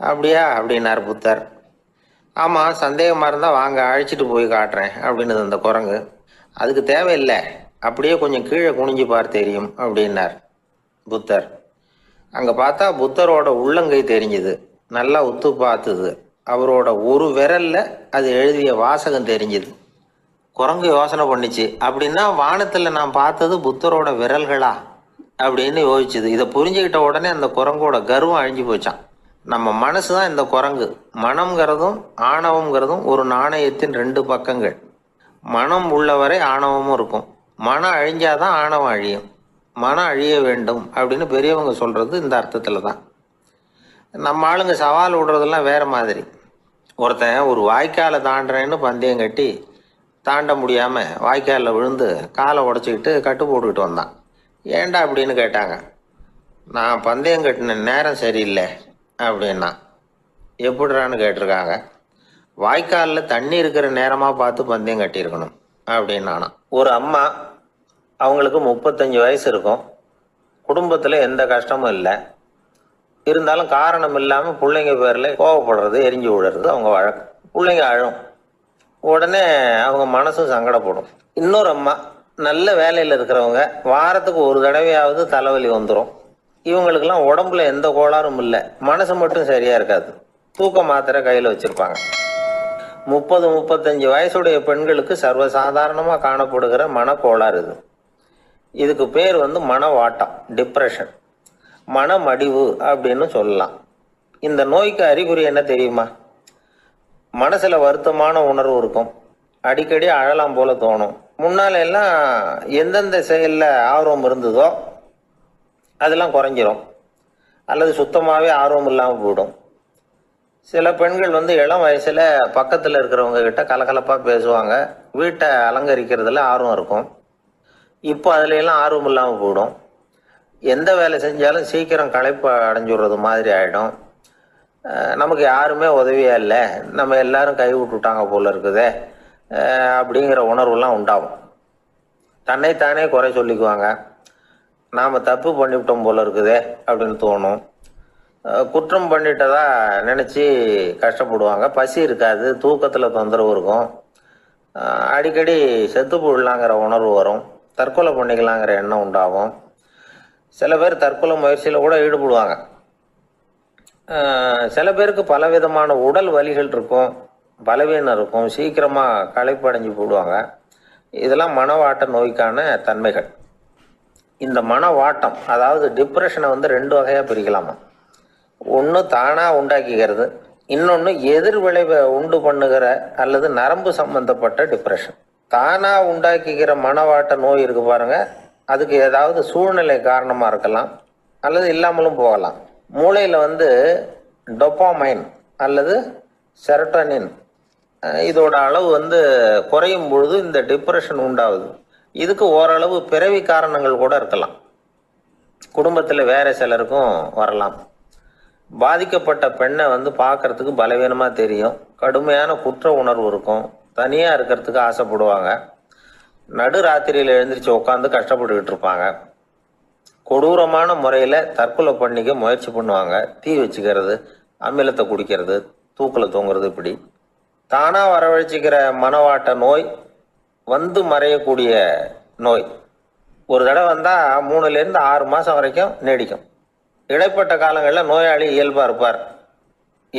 அப்படியா அப்படின்னார் புத்தர். ஆமாம், சந்தேகமாக இருந்தால் வாங்க அழைச்சிட்டு போய் காட்டுறேன் அப்படின்னுது அந்த குரங்கு. அதுக்கு தேவையில்லை, அப்படியே கொஞ்சம் கீழே குனிஞ்சு பார் தெரியும் அப்படின்னார் புத்தர். அங்கே பார்த்தா புத்தரோட உள்ளங்கை தெரிஞ்சுது. நல்லா உத்து பார்த்துது. அவரோட ஒரு விரலில் அது எழுதிய வாசகம் தெரிஞ்சுது. குரங்கு யோசனை பண்ணிச்சு, அப்படின்னா வானத்தில் நான் பார்த்தது புத்தரோட விரல்களா அப்படின்னு யோசிச்சுது. இதை புரிஞ்சுக்கிட்ட உடனே அந்த குரங்கோட கர்வம் அழிஞ்சு போச்சான். நம்ம மனசு தான் இந்த குரங்கு. மனம்ங்கிறதும் ஆணவம்ங்கிறதும் ஒரு நாணயத்தின் ரெண்டு பக்கங்கள். மனம் உள்ளவரை ஆணவமும் இருக்கும், மனம் அழிஞ்சாதான் ஆணவம் அழியும், மனம் அழிய வேண்டும் அப்படின்னு பெரியவங்க சொல்கிறது இந்த அர்த்தத்தில் தான். நம்ம ஆளுங்க சவால் விடுறதெல்லாம் வேறு மாதிரி. ஒருத்தன் ஒரு வாய்க்காலை தாண்டுறேன்னு பந்தயம் கட்டி தாண்ட முடியாமல் வாய்க்காலில் விழுந்து காலை உடச்சிக்கிட்டு கட்டு போட்டுக்கிட்டு வந்தான். ஏண்டா அப்படின்னு கேட்டாங்க. நான் பந்தயம் கட்டின நேரம் சரியில்லை அப்படின்னா. எப்படிறான்னு கேட்டிருக்காங்க. வாய்க்காலில் தண்ணி இருக்கிற நேரமாக பார்த்து பந்தயம் கட்டியிருக்கணும் அப்படின்னானா. ஒரு அம்மா, அவங்களுக்கு முப்பத்தஞ்சு வயசு இருக்கும், குடும்பத்தில் எந்த கஷ்டமும் இல்லை, இருந்தாலும் காரணம் இல்லாமல் பிள்ளைங்க பேரில் கோவப்படுறது, எரிஞ்சு விடுறது அவங்க வழக்கு. பிள்ளைங்க அழும், உடனே அவங்க மனசும் சங்கடப்படும். இன்னொரு அம்மா, நல்ல வேலையில் இருக்கிறவங்க, வாரத்துக்கு ஒரு தடவையாவது தலைவலி வந்துடும். இவங்களுக்கெல்லாம் உடம்புல எந்த கோளாறும் இல்லை, மனசு மட்டும் சரியாக இருக்காது, தூக்க மாத்திரை கையில் வச்சுருப்பாங்க. முப்பது முப்பத்தஞ்சு வயசுடைய பெண்களுக்கு சர்வசாதாரணமாக காணப்படுகிற மனக்கோளாறு இது. இதுக்கு பேர் வந்து மனவாட்டம், டிப்ரெஷன், மனமடிவு அப்படின்னு சொல்லலாம். இந்த நோய்க்கு அறிகுறி என்ன தெரியுமா? மனசில் வருத்தமான உணர்வு இருக்கும், அடிக்கடி அழலாம் போல தோணும். முன்னால் எல்லாம் எந்தெந்த செயலில் ஆர்வம் இருந்ததோ அதெல்லாம் குறைஞ்சிரும், அல்லது சுத்தமாகவே ஆர்வம் இல்லாமல் போயிடும். சில பெண்கள் வந்து இளம் வயசில் பக்கத்தில் இருக்கிறவங்க கிட்ட கலகலப்பாக பேசுவாங்க, வீட்டை அலங்கரிக்கிறதுல ஆர்வம் இருக்கும். இப்போ அதுலாம் ஆர்வம் இல்லாமல் போயிடும். எந்த வேலை செஞ்சாலும் சீக்கிரம் களைப்பு அடைஞ்சிடுறது மாதிரி ஆகிடும். நமக்கு யாருமே உதவியாக இல்லை, நம்ம எல்லாரும் கைவிட்டுட்டாங்க போல் இருக்குதே அப்படிங்கிற உணர்வுலாம் உண்டாகும். தன்னைத்தானே குறை சொல்லிக்குவாங்க, நாம் தப்பு பண்ணிவிட்டோம் போல் இருக்குதே அப்படின்னு தோணும். குற்றம் பண்ணிட்டதா நினச்சி கஷ்டப்படுவாங்க. பசி இருக்காது, தூக்கத்தில் தொந்தரவு இருக்கும், அடிக்கடி செத்து போடலாங்கிற உணர்வு வரும், தற்கொலை பண்ணிக்கலாங்கிற எண்ணம் உண்டாகும். சில பேர் தற்கொலை முயற்சியில் கூட ஈடுபடுவாங்க. சில பேருக்கு பலவிதமான உடல் வலிகள் இருக்கும், பலவீனம் இருக்கும், சீக்கிரமாக களைப்படைஞ்சு போடுவாங்க. இதெல்லாம் மனவாட்ட நோய்க்கான தன்மைகள். இந்த மனவாட்டம், அதாவது டிப்ரெஷனை வந்து ரெண்டு வகையாக பிரிக்கலாமா. ஒன்று தானாக உண்டாக்கிக்கிறது, இன்னொன்று எதிர் விளைவை உண்டு பண்ணுகிற அல்லது நரம்பு சம்பந்தப்பட்ட டிப்ரெஷன். தானாக உண்டாக்கிக்கிற மனவாட்ட நோய் இருக்கு பாருங்கள், அதுக்கு ஏதாவது சூழ்நிலை காரணமாக இருக்கலாம், அல்லது இல்லாமலும் போகலாம். மூளையில் வந்து டொப்பாமைன் அல்லது செரட்டோனின் இதோட அளவு வந்து குறையும் பொழுது இந்த டிப்ரெஷன் உண்டாகுது. இதுக்கு ஓரளவு பிறவி காரணங்கள் கூட இருக்கலாம், குடும்பத்தில் வேறு சிலருக்கும் வரலாம். பாதிக்கப்பட்ட பெண்ணை வந்து பார்க்குறதுக்கு பலவீனமாக தெரியும், கடுமையான குற்ற உணர்வு இருக்கும், தனியாக இருக்கிறதுக்கு ஆசைப்படுவாங்க, நடு ராத்திரியில் எழுந்திரிச்சு உட்காந்து கஷ்டப்பட்டுக்கிட்டு இருப்பாங்க, கொடூரமான முறையில் தற்கொலை பண்ணிக்க முயற்சி பண்ணுவாங்க, தீ வச்சுக்கிறது, அமிலத்தை குடிக்கிறது, தூக்கில் தூங்குறது. இப்படி தானாக வரவழைச்சிக்கிற மனவாட்ட நோய் வந்து மறையக்கூடிய நோய். ஒரு தடவை வந்தால் மூணுலேருந்து ஆறு மாதம் வரைக்கும் நீடிக்கும். இடைப்பட்ட காலங்களில் நோயாளி இயல்பாக இருப்பார்.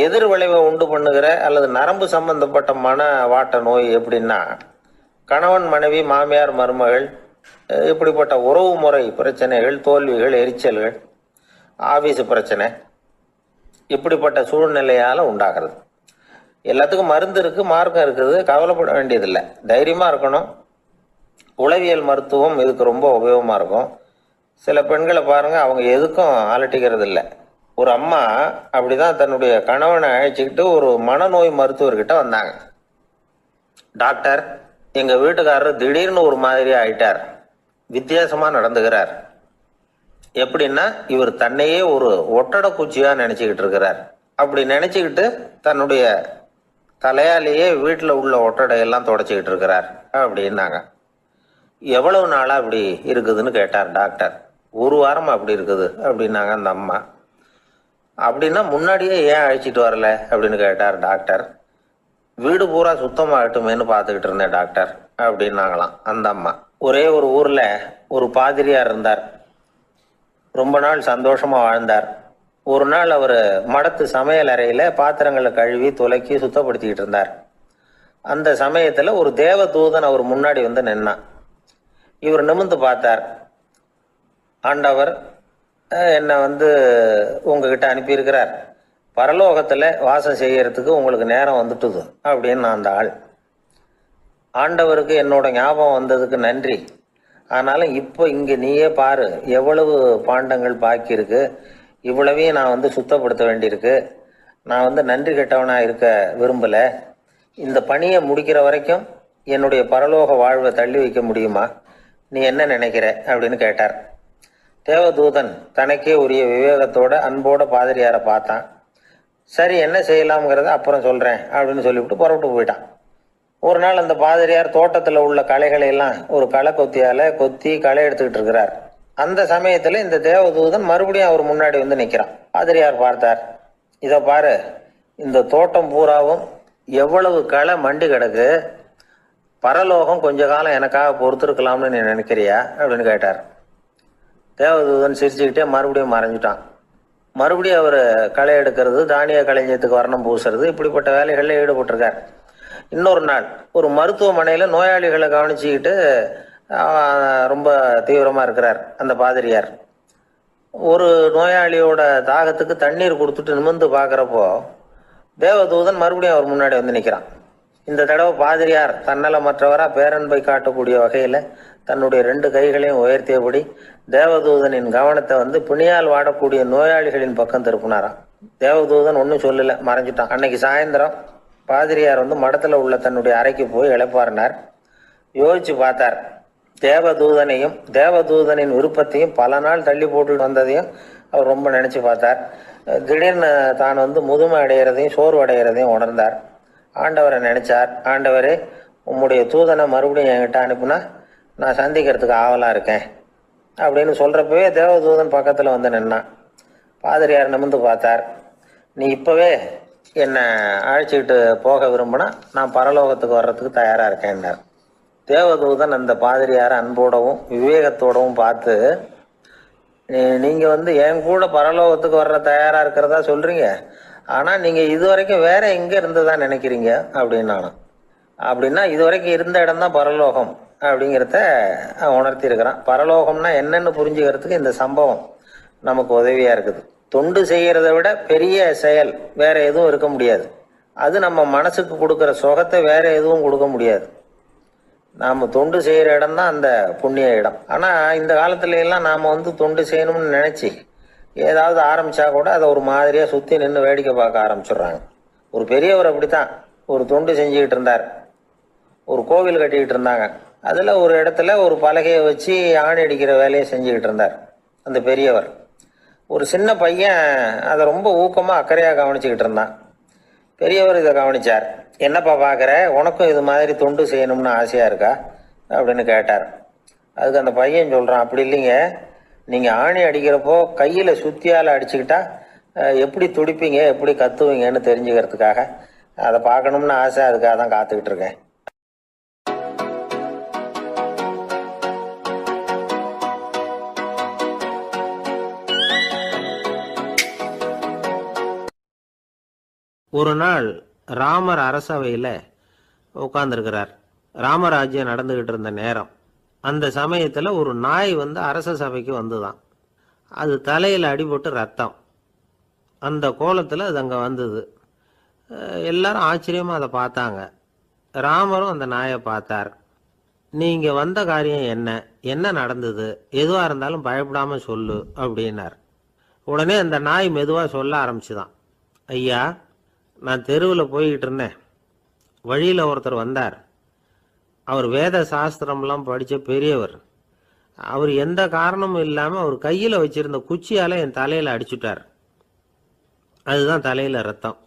எதிர் விளைவை உண்டு பண்ணுகிற அல்லது நரம்பு சம்பந்தப்பட்ட மனவாட்ட நோய் எப்படின்னா, கணவன் மனைவி, மாமியார் மருமகள், இப்படிப்பட்ட உறவு முறை பிரச்சனைகள், தோல்விகள், எரிச்சல்கள், ஆபீஸ் பிரச்சனை, இப்படிப்பட்ட சூழ்நிலையால் உண்டாகிறது. எல்லாத்துக்கும் மருந்து இருக்குது, மார்க்கம் இருக்குது, கவலைப்பட வேண்டியதில்லை, தைரியமாக இருக்கணும். உளவியல் மருத்துவம் இதுக்கு ரொம்ப உபயோகமாக இருக்கும். சில பெண்களை பாருங்கள், அவங்க எதுக்கும் அலட்டிக்கிறது இல்லை. ஒரு அம்மா அப்படி தான் தன்னுடைய கணவனை அழைச்சிக்கிட்டு ஒரு மனநோய் மருத்துவர்கிட்ட வந்தாங்க. டாக்டர், எங்கள் வீட்டுக்காரர் திடீர்னு ஒரு மாதிரி ஆயிட்டார், வித்தியாசமாக நடந்துக்கிறார். எப்படின்னா, இவர் தன்னையே ஒரு ஒட்டடை பூச்சியாக நினச்சிக்கிட்டு இருக்கிறார். அப்படி நினச்சிக்கிட்டு தன்னுடைய தலையாலேயே வீட்டில் உள்ள ஒட்டடையெல்லாம் தொடச்சிக்கிட்டு இருக்கிறார் அப்படின்னாங்க. எவ்வளவு நாளாக அப்படி இருக்குதுன்னு கேட்டார் டாக்டர். ஒரு வாரமாக அப்படி இருக்குது அப்படின்னாங்க அந்த அம்மா. அப்படின்னா முன்னாடியே ஏன் அழைச்சிட்டு வரல அப்படின்னு கேட்டார் டாக்டர். வீடு பூரா சுத்தமாகட்டுமேன்னு பார்த்துக்கிட்டு இருந்தேன் டாக்டர் அப்படின்னாங்களாம் அந்த அம்மா. ஒரே ஒரு ஊரில் ஒரு பாதிரியார் இருந்தார், ரொம்ப நாள் சந்தோஷமாக வாழ்ந்தார். ஒரு நாள் அவர் மடத்து சமையல் அறையில் பாத்திரங்களை கழுவி துலக்கி சுத்தப்படுத்திக்கிட்டு இருந்தார். அந்த சமயத்தில் ஒரு தேவ தூதன் அவர் முன்னாடி வந்து நின்னான். இவர் நிமிர்ந்து பார்த்தார். ஆண்டவர் என்னை வந்து உங்ககிட்ட அனுப்பியிருக்கிறார், பரலோகத்தில் வாசம் செய்யறதுக்கு உங்களுக்கு நேரம் வந்துட்டுது அப்படின்னு நான் அந்த ஆள். ஆண்டவருக்கு என்னோட ஞாபகம் வந்ததுக்கு நன்றி. ஆனாலும் இப்போ இங்கே நீயே பாரு, எவ்வளவு பாண்டங்கள் பாக்கி இருக்கு, இவ்வளவையும் நான் வந்து சுத்தப்படுத்த வேண்டியிருக்கு. நான் வந்து நன்றி கெட்டவனாக இருக்க விரும்பலை. இந்த பணியை முடிக்கிற வரைக்கும் என்னுடைய பரலோக வாழ்வை தள்ளி வைக்க முடியுமா, நீ என்ன நினைக்கிற அப்படின்னு கேட்டார். தேவதூதன் தனக்கே உரிய விவேகத்தோட அன்போட பாதிரியாரை பார்த்தான். சரி, என்ன செய்யலாம்ங்கிறத அப்புறம் சொல்கிறேன் அப்படின்னு சொல்லிவிட்டு புறப்பட்டு போயிட்டான். ஒரு நாள் அந்த பாதிரியார் தோட்டத்தில் உள்ள களைகளையெல்லாம் ஒரு களை கொத்தியால் கொத்தி களை எடுத்துக்கிட்டு இருக்கிறார். அந்த சமயத்தில் இந்த தேவதூதன் மறுபடியும் அவர் முன்னாடி வந்து நிற்கிறான். பாதிரியார் பார்த்தார், இதை பாரு, இந்த தோட்டம் பூராவும் எவ்வளவு களை மண்டி கிடக்கு, பரலோகம் கொஞ்ச காலம் எனக்காக பொறுத்திருக்கலாம்னு நீ நினைக்கிறியா அப்படின்னு கேட்டார். தேவதூதன் சிரிச்சுக்கிட்டே மறுபடியும் மறைஞ்சிட்டான். மறுபடியும் அவர் களை எடுக்கிறது, தானிய களஞ்சியத்துக்கு வர்ணம் பூசுறது, இப்படிப்பட்ட வேலைகளில் ஈடுபட்டிருக்கார். இன்னொரு நாள் ஒரு மருத்துவமனையில் நோயாளிகளை கவனிச்சுக்கிட்டு ரொம்ப தீவிரமாக இருக்கிறார் அந்த பாதிரியார். ஒரு நோயாளியோட தாகத்துக்கு தண்ணீர் கொடுத்துட்டு நிமிர்ந்து பார்க்குறப்போ தேவதூதன் மறுபடியும் அவர் முன்னாடி வந்து நிற்கிறான். இந்த தடவை பாதிரியார் தன்னலமற்றவராக பேரன்பை காட்டக்கூடிய வகையில் தன்னுடைய ரெண்டு கைகளையும் உயர்த்தியபடி தேவதூதனின் கவனத்தை வந்து பிணியால் வாடக்கூடிய நோயாளிகளின் பக்கம் திருப்பினாராம். தேவதூதன் ஒன்றும் சொல்லலை, மறைஞ்சிட்டான். அன்னைக்கு சாயந்தரம் பாதிரியார் வந்து மடத்தில் உள்ள தன்னுடைய அறைக்கு போய் இளைப்பாறினார். யோசிச்சு பார்த்தார். தேவதூதனையும் தேவதூதனின் விருப்பத்தையும் பல நாள் தள்ளி போட்டு வந்ததையும் அவர் ரொம்ப நினச்சி பார்த்தார். திடீர்னு தான் வந்து முதுமை அடைகிறதையும் சோர்வு அடைகிறதையும் உணர்ந்தார். ஆண்டவரை நினச்சார். ஆண்டவரே, உம்முடைய தூதனை மறுபடியும் என்கிட்ட அனுப்புனா நான் சந்திக்கிறதுக்கு ஆவலாக இருக்கேன் அப்படின்னு சொல்கிறப்பவே தேவதூதன் பக்கத்தில் வந்து நின்னான். பாதிரியார் நிமிந்து பார்த்தார். நீ இப்போவே என்னை அழைச்சிக்கிட்டு போக விரும்பினா நான் பரலோகத்துக்கு வர்றதுக்கு தயாராக இருக்கேன்னார். தேவதூதன் அந்த பாதிரியாரை அன்போடவும் விவேகத்தோடவும் பார்த்து, நீங்கள் வந்து என் கூட பரலோகத்துக்கு வர்ற தயாராக இருக்கிறதா சொல்கிறீங்க, ஆனால் நீங்கள் இது வரைக்கும் வேறு எங்கே இருந்து தான் நினைக்கிறீங்க அப்படின்னு. நானும் அப்படின்னா இது வரைக்கும் இருந்த இடம்தான் பரலோகம் அப்படிங்கிறத உணர்த்தியிருக்கிறான். பரலோகம்னா என்னென்னு புரிஞ்சுக்கிறதுக்கு இந்த சம்பவம் நமக்கு உதவியாக இருக்குது. தொண்டு செய்கிறத விட பெரிய செயல் வேறு எதுவும் இருக்க முடியாது. அது நம்ம மனசுக்கு கொடுக்குற சுகத்தை வேறு எதுவும் கொடுக்க முடியாது. நாம் தொண்டு செய்கிற இடம்தான் அந்த புண்ணிய இடம். ஆனால் இந்த காலத்துல எல்லாம் நாம் வந்து தொண்டு செய்யணும்னு நினச்சி ஏதாவது ஆரம்பித்தா கூட அதை ஒரு மாதிரியாக சுற்றி நின்று வேடிக்கை பார்க்க ஆரம்பிச்சிடுறாங்க. ஒரு பெரியவர் அப்படித்தான் ஒரு தொண்டு செஞ்சுக்கிட்டு இருந்தார். ஒரு கோவில் கட்டிக்கிட்டு இருந்தாங்க. அதில் ஒரு இடத்துல ஒரு பலகையை வச்சு ஆணி அடிக்கிற வேலையை செஞ்சுக்கிட்டு இருந்தார் அந்த பெரியவர். ஒரு சின்ன பையன் அதை ரொம்ப ஊக்கமாக அக்கறையாக கவனிச்சுக்கிட்டு இருந்தான். பெரியவர் இதை கவனித்தார். என்னப்பா பார்க்குற, உனக்கும் இது மாதிரி தொண்டு செய்யணும்னு ஆசையாக இருக்கா அப்படின்னு கேட்டார். அதுக்கு அந்த பையன் சொல்கிறான், அப்படி இல்லைங்க, நீங்கள் ஆணி அடிக்கிறப்போ கையில் சுத்தியால் அடிச்சுக்கிட்டா எப்படி துடிப்பீங்க எப்படி கத்துவீங்கன்னு தெரிஞ்சுக்கிறதுக்காக அதை பார்க்கணும்னு ஆசை, அதுக்காக தான் காத்துக்கிட்டு இருக்கேன். ஒரு நாள் ராமர் அரசவையில் உட்காந்துருக்கிறார். ராமராஜ்யம் நடந்துக்கிட்டு இருந்த நேரம். அந்த சமயத்தில் ஒரு நாய் வந்து அரச சபைக்கு வந்துதான். அது தலையில் அடிபட்டு ரத்தம். அந்த கோலத்தில் அது அங்கே வந்தது. எல்லாரும் ஆச்சரியமாக அதை பார்த்தாங்க. ராமரும் அந்த நாயை பார்த்தார். நீங்கள் வந்த காரியம் என்ன, என்ன நடந்தது, எதுவாக இருந்தாலும் பயப்படாமல் சொல்லு அப்படின்னார். உடனே அந்த நாய் மெதுவாக சொல்ல ஆரம்பிச்சுதான். ஐயா, நான் தெருவில் போய்கிட்டு இருந்தேன். வழியில் ஒருத்தர் வந்தார். அவர் வேத சாஸ்திரம்லாம் படித்த பெரியவர். அவர் எந்த காரணமும் இல்லாமல் அவர் கையில் வச்சுருந்த குச்சியால் என் தலையில் அடிச்சுட்டார். அதுதான் தலையில் ரத்தம்.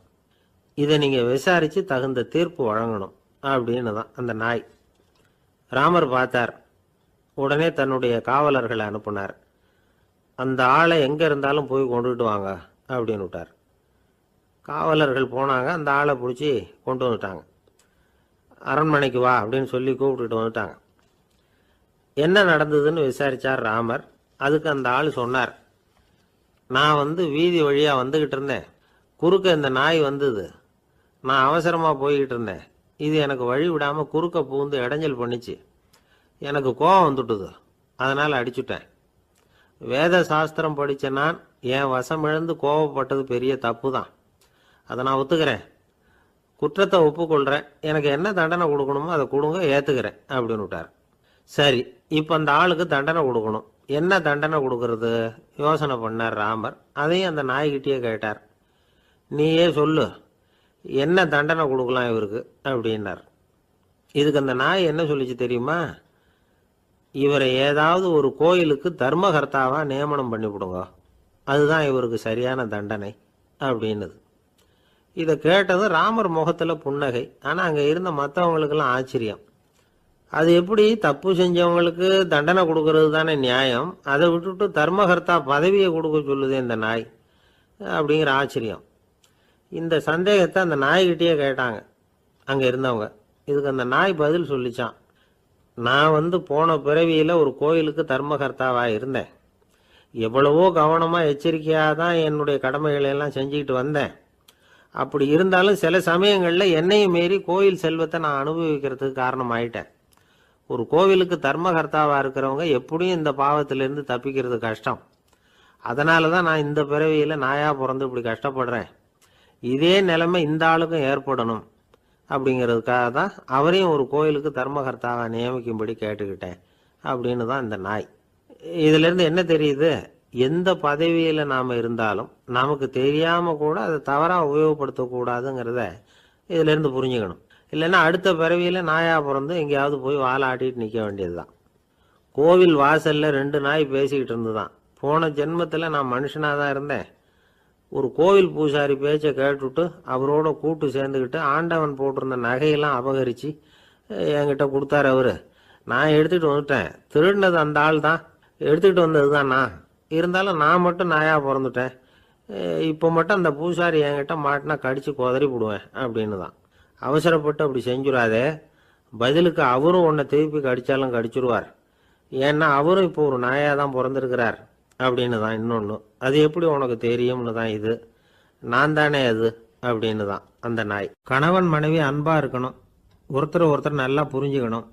இதை நீங்கள் விசாரித்து தகுந்த தீர்ப்பு வழங்கணும் அப்படின்னு தான் அந்த நாய். ராமர் பார்த்தார். உடனே தன்னுடைய காவலர்களை அனுப்புனார். அந்த ஆளை எங்கே இருந்தாலும் போய் கொண்டுகிட்டு வாங்க அப்படின்னு விட்டார். காவலர்கள் போனாங்க. அந்த ஆளை பிடிச்சி கொண்டு வந்துட்டாங்க. அரண்மனைக்கு வா அப்படின்னு சொல்லி கூப்பிட்டுட்டு வந்துட்டாங்க. என்ன நடந்ததுன்னு விசாரித்தார் ராமர். அதுக்கு அந்த ஆள் சொன்னார், நான் வந்து வீதி வழியாக வந்துக்கிட்டு இருந்தேன். குறுக்க இந்த நாய் வந்தது. நான் அவசரமாக போய்கிட்டு இருந்தேன். இது எனக்கு வழி விடாமல் குறுக்க பூந்து இடைஞ்சல் பண்ணிச்சு. எனக்கு கோபம் வந்துட்டுது, அதனால் அடிச்சுட்டேன். வேத சாஸ்திரம் படித்த நான் என் வசமிழந்து கோபப்பட்டது பெரிய தப்பு தான். அதை நான் ஒத்துக்கிறேன், குற்றத்தை ஒப்புக்கொள்கிறேன். எனக்கு என்ன தண்டனை கொடுக்கணுமோ அதை கொடுங்க, ஏற்றுக்கிறேன் அப்படின்னு விட்டார். சரி, இப்போ அந்த ஆளுக்கு தண்டனை கொடுக்கணும். என்ன தண்டனை கொடுக்கறது யோசனை பண்ணார் ராமர். அதையும் அந்த நாய்கிட்டேயே கேட்டார். நீயே சொல்லு, என்ன தண்டனை கொடுக்கலாம் இவருக்கு அப்படின்னார். இதுக்கு அந்த நாய் என்ன சொல்லிச்சு தெரியுமா? இவரை ஏதாவது ஒரு கோயிலுக்கு தர்மகர்த்தாவாக நியமனம் பண்ணிவிடுங்க, அதுதான் இவருக்கு சரியான தண்டனை அப்படின்னுது. இதை கேட்டதும் ராமர் முகத்தில் புன்னகை. ஆனால் அங்கே இருந்த மற்றவங்களுக்கெல்லாம் ஆச்சரியம். அது எப்படி, தப்பு செஞ்சவங்களுக்கு தண்டனை கொடுக்கறது தானே நியாயம், அதை விட்டுட்டு தர்மகர்த்தா பதவியை கொடுக்க சொல்லுது இந்த நாய் அப்படிங்கிற ஆச்சரியம். இந்த சந்தேகத்தை அந்த நாய்கிட்டேயே கேட்டாங்க அங்கே இருந்தவங்க. இதுக்கு அந்த நாய் பதில் சொல்லிச்சான். நான் வந்து போன பிறவியில் ஒரு கோயிலுக்கு தர்மகர்த்தாவாக இருந்தேன். எவ்வளவோ கவனமாக எச்சரிக்கையாக தான் என்னுடைய கடமைகளையெல்லாம் செஞ்சுக்கிட்டு வந்தேன். அப்படி இருந்தாலும் சில சமயங்களில் என்னையும் மீறி கோயில் செல்வத்தை நான் அனுபவிக்கிறதுக்கு காரணமாயிட்டேன். ஒரு கோவிலுக்கு தர்மகர்த்தாவாக இருக்கிறவங்க எப்படியும் இந்த பாவத்திலேருந்து தப்பிக்கிறது கஷ்டம். அதனால தான் நான் இந்த பிறவியில் நாயாக பிறந்து இப்படி கஷ்டப்படுறேன். இதே நிலைமை இந்த ஆளுக்கும் ஏற்படணும் அப்படிங்கிறதுக்காக தான் அவரையும் ஒரு கோயிலுக்கு தர்மகர்த்தாக நியமிக்கும்படி கேட்டுக்கிட்டேன் அப்படின்னு தான் இந்த நாய். இதிலிருந்து என்ன தெரியுது? எந்த பதவியில் நாம் இருந்தாலும் நமக்கு தெரியாமல் கூட அதை தவறாக உபயோகப்படுத்தக்கூடாதுங்கிறத இதிலேருந்து புரிஞ்சுக்கணும். இல்லைன்னா அடுத்த பிறவியில் நாயாக பிறந்து எங்கேயாவது போய் வாழை ஆட்டிகிட்டு நிற்க வேண்டியது தான். கோவில் வாசலில் ரெண்டு நாய் பேசிக்கிட்டு இருந்து தான் போன ஜென்மத்தில் நான் மனுஷனாக தான் இருந்தேன். ஒரு கோவில் பூசாரி பேச்சை கேட்டுவிட்டு அவரோட கூட்டு சேர்ந்துக்கிட்டு ஆண்டவன் போட்டிருந்த நகையெல்லாம் அபகரித்து என்கிட்ட கொடுத்தார் அவர். நான் எடுத்துகிட்டு வந்துட்டேன். திருடினது அந்த ஆள் தான், எடுத்துக்கிட்டு வந்தது தான் நான். இருந்தாலும் நான் மட்டும் நாயாக பிறந்துட்டேன். இப்போ மட்டும் அந்த பூசாரி என்கிட்ட மாட்டினா கடித்து கொதறி விடுவேன் அப்படின்னு தான். அவசரப்பட்டு அப்படி செஞ்சுடாதே. பதிலுக்கு அவரும் உன்னை திருப்பி கடித்தாலும் கடிச்சிடுவார். ஏன்னா அவரும் இப்போ ஒரு நாயாக தான் பிறந்திருக்கிறார் அப்படின்னு தான். இன்னொன்று, அது எப்படி உனக்கு தெரியும்னு தான் இது. நான் தானே அது அப்படின்னு தான் அந்த நாய். கணவன் மனைவி அன்பாக இருக்கணும், ஒருத்தர் ஒருத்தர் நல்லா புரிஞ்சுக்கணும்,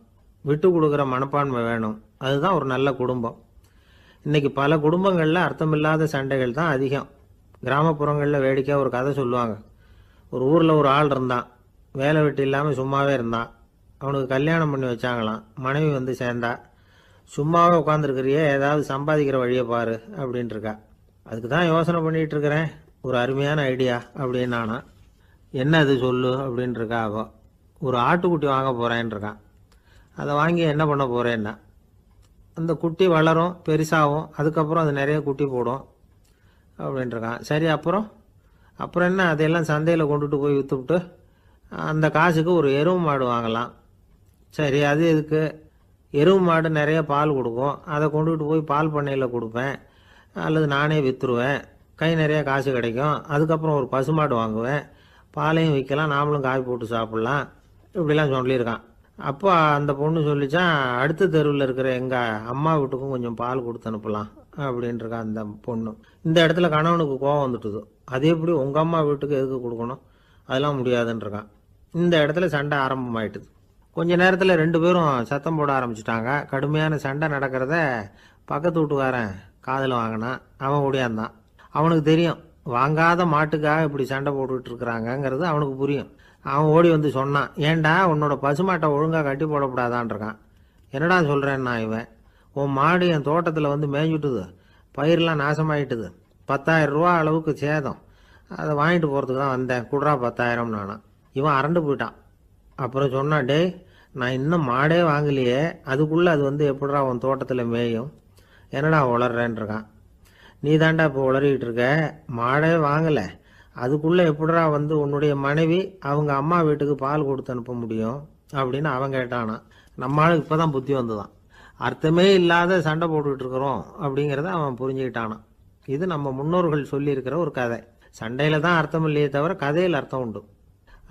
விட்டு கொடுக்குற மனப்பான்மை வேணும். அதுதான் ஒரு நல்ல குடும்பம். இன்றைக்கி பல குடும்பங்களில் அர்த்தமில்லாத சண்டைகள் தான் அதிகம். கிராமப்புறங்களில் வேடிக்கையாக ஒரு கதை சொல்லுவாங்க. ஒரு ஊரில் ஒரு ஆள் இருந்தான், வேலை வெட்டி இல்லாமல் சும்மாவே இருந்தான். அவனுக்கு கல்யாணம் பண்ணி வச்சாங்களாம். மனைவி வந்து சேர்ந்தா, சும்மாவே உட்காந்துருக்கிறியே, ஏதாவது சம்பாதிக்கிற வழியை பாரு அப்படின்ட்டு இருக்கா. அதுக்கு தான் யோசனை பண்ணிகிட்டு இருக்கிறேன், ஒரு அருமையான ஐடியா அப்படின்னு நானா. என்ன அது சொல்லு அப்படின்ட்டு இருக்கா அவ. ஒரு ஆட்டுக்குட்டி வாங்க போகிறேன்னு இருக்கான். அதை வாங்கி என்ன பண்ண போகிறேன்னா, அந்த குட்டி வளரும், பெருசாகும், அதுக்கப்புறம் அது நிறைய குட்டி போடும் அப்படின்ட்டுருக்கான். சரி, அப்புறம் அப்புறம் என்ன, அதையெல்லாம் சந்தையில் கொண்டுட்டு போய் விற்றுவிட்டு அந்த காசுக்கு ஒரு எருவு மாடு வாங்கலாம். சரி, அது எதுக்கு? எருவு மாடு நிறைய பால் கொடுக்கும், அதை கொண்டுகிட்டு போய் பால் பண்ணையில் கொடுப்பேன், அல்லது நானே விற்றுருவேன், கை நிறைய காசு கிடைக்கும். அதுக்கப்புறம் ஒரு பசுமாடு வாங்குவேன், பாலையும் விற்கலாம், நாமளும் காய் போட்டு சாப்பிட்லாம் இப்படிலாம் சொல்லியிருக்கான். அப்போ அந்த பொண்ணு சொல்லிச்சான், அடுத்த தெருவில் இருக்கிற எங்கள் அம்மா வீட்டுக்கும் கொஞ்சம் பால் கொடுத்து அனுப்பலாம் அப்படின்ட்டுருக்கா அந்த பொண்ணு. இந்த இடத்துல கணவனுக்கு கோவம் வந்துட்டுது. அது எப்படி உங்கள் அம்மா வீட்டுக்கு எதுக்கு கொடுக்கணும், அதெல்லாம் முடியாதுன்ட்டுருக்கான். இந்த இடத்துல சண்டை ஆரம்பமாயிட்டுது. கொஞ்ச நேரத்தில் ரெண்டு பேரும் சத்தம் போட ஆரம்பிச்சிட்டாங்க. கடுமையான சண்டை நடக்கிறத பக்கத்து வீட்டுக்காரன் காதில் வாங்கினான். அவன் ஓடியாந்தான். அவனுக்கு தெரியும், வாங்காத மாட்டுக்காக இப்படி சண்டை போட்டுக்கிட்டு இருக்கிறாங்கங்கிறது அவனுக்கு புரியும். அவன் ஓடி வந்து சொன்னான், ஏண்டா உன்னோட பசுமாட்டை ஒழுங்காக கட்டி போடக்கூடாதான்னு இருக்கான். என்னடா சொல்கிறேன்னா இவன், உன் மாடு என் தோட்டத்தில் வந்து மேய்ஞ்சுட்டுது, பயிரெலாம் நாசமாயிட்டுது, பத்தாயிரம் ரூபா அளவுக்கு சேதம், அதை வாங்கிட்டு போகிறதுக்கு தான் வந்தேன், குடுறா பத்தாயிரம் நானா. இவன் அரண்டு போயிட்டான். அப்புறம் சொன்னான், டே நான் இன்னும் மாடே வாங்கலையே, அதுக்குள்ளே அது வந்து எப்படிடா உன் தோட்டத்தில் மேயும், என்னடா உளர்றேன்னு இருக்கான். நீ தாண்டா இப்போ உளறிக்கிட்டு இருக்க, மாடே வாங்கலை, அதுக்குள்ளே எப்படிடா வந்து உன்னுடைய மனைவி அவங்க அம்மா வீட்டுக்கு பால் கொடுத்து அனுப்ப முடியும் அப்படின்னு அவன் கேட்டானா. நம்மளுக்கு இப்போ தான் புத்தி வந்துதான். அர்த்தமே இல்லாத சண்டை போட்டுக்கிட்டு இருக்கிறோம் அப்படிங்கிறத அவன் புரிஞ்சுக்கிட்டானான். இது நம்ம முன்னோர்கள் சொல்லியிருக்கிற ஒரு கதை. சண்டையில் தான் அர்த்தம் இல்லையே தவிர கதையில் அர்த்தம் உண்டு.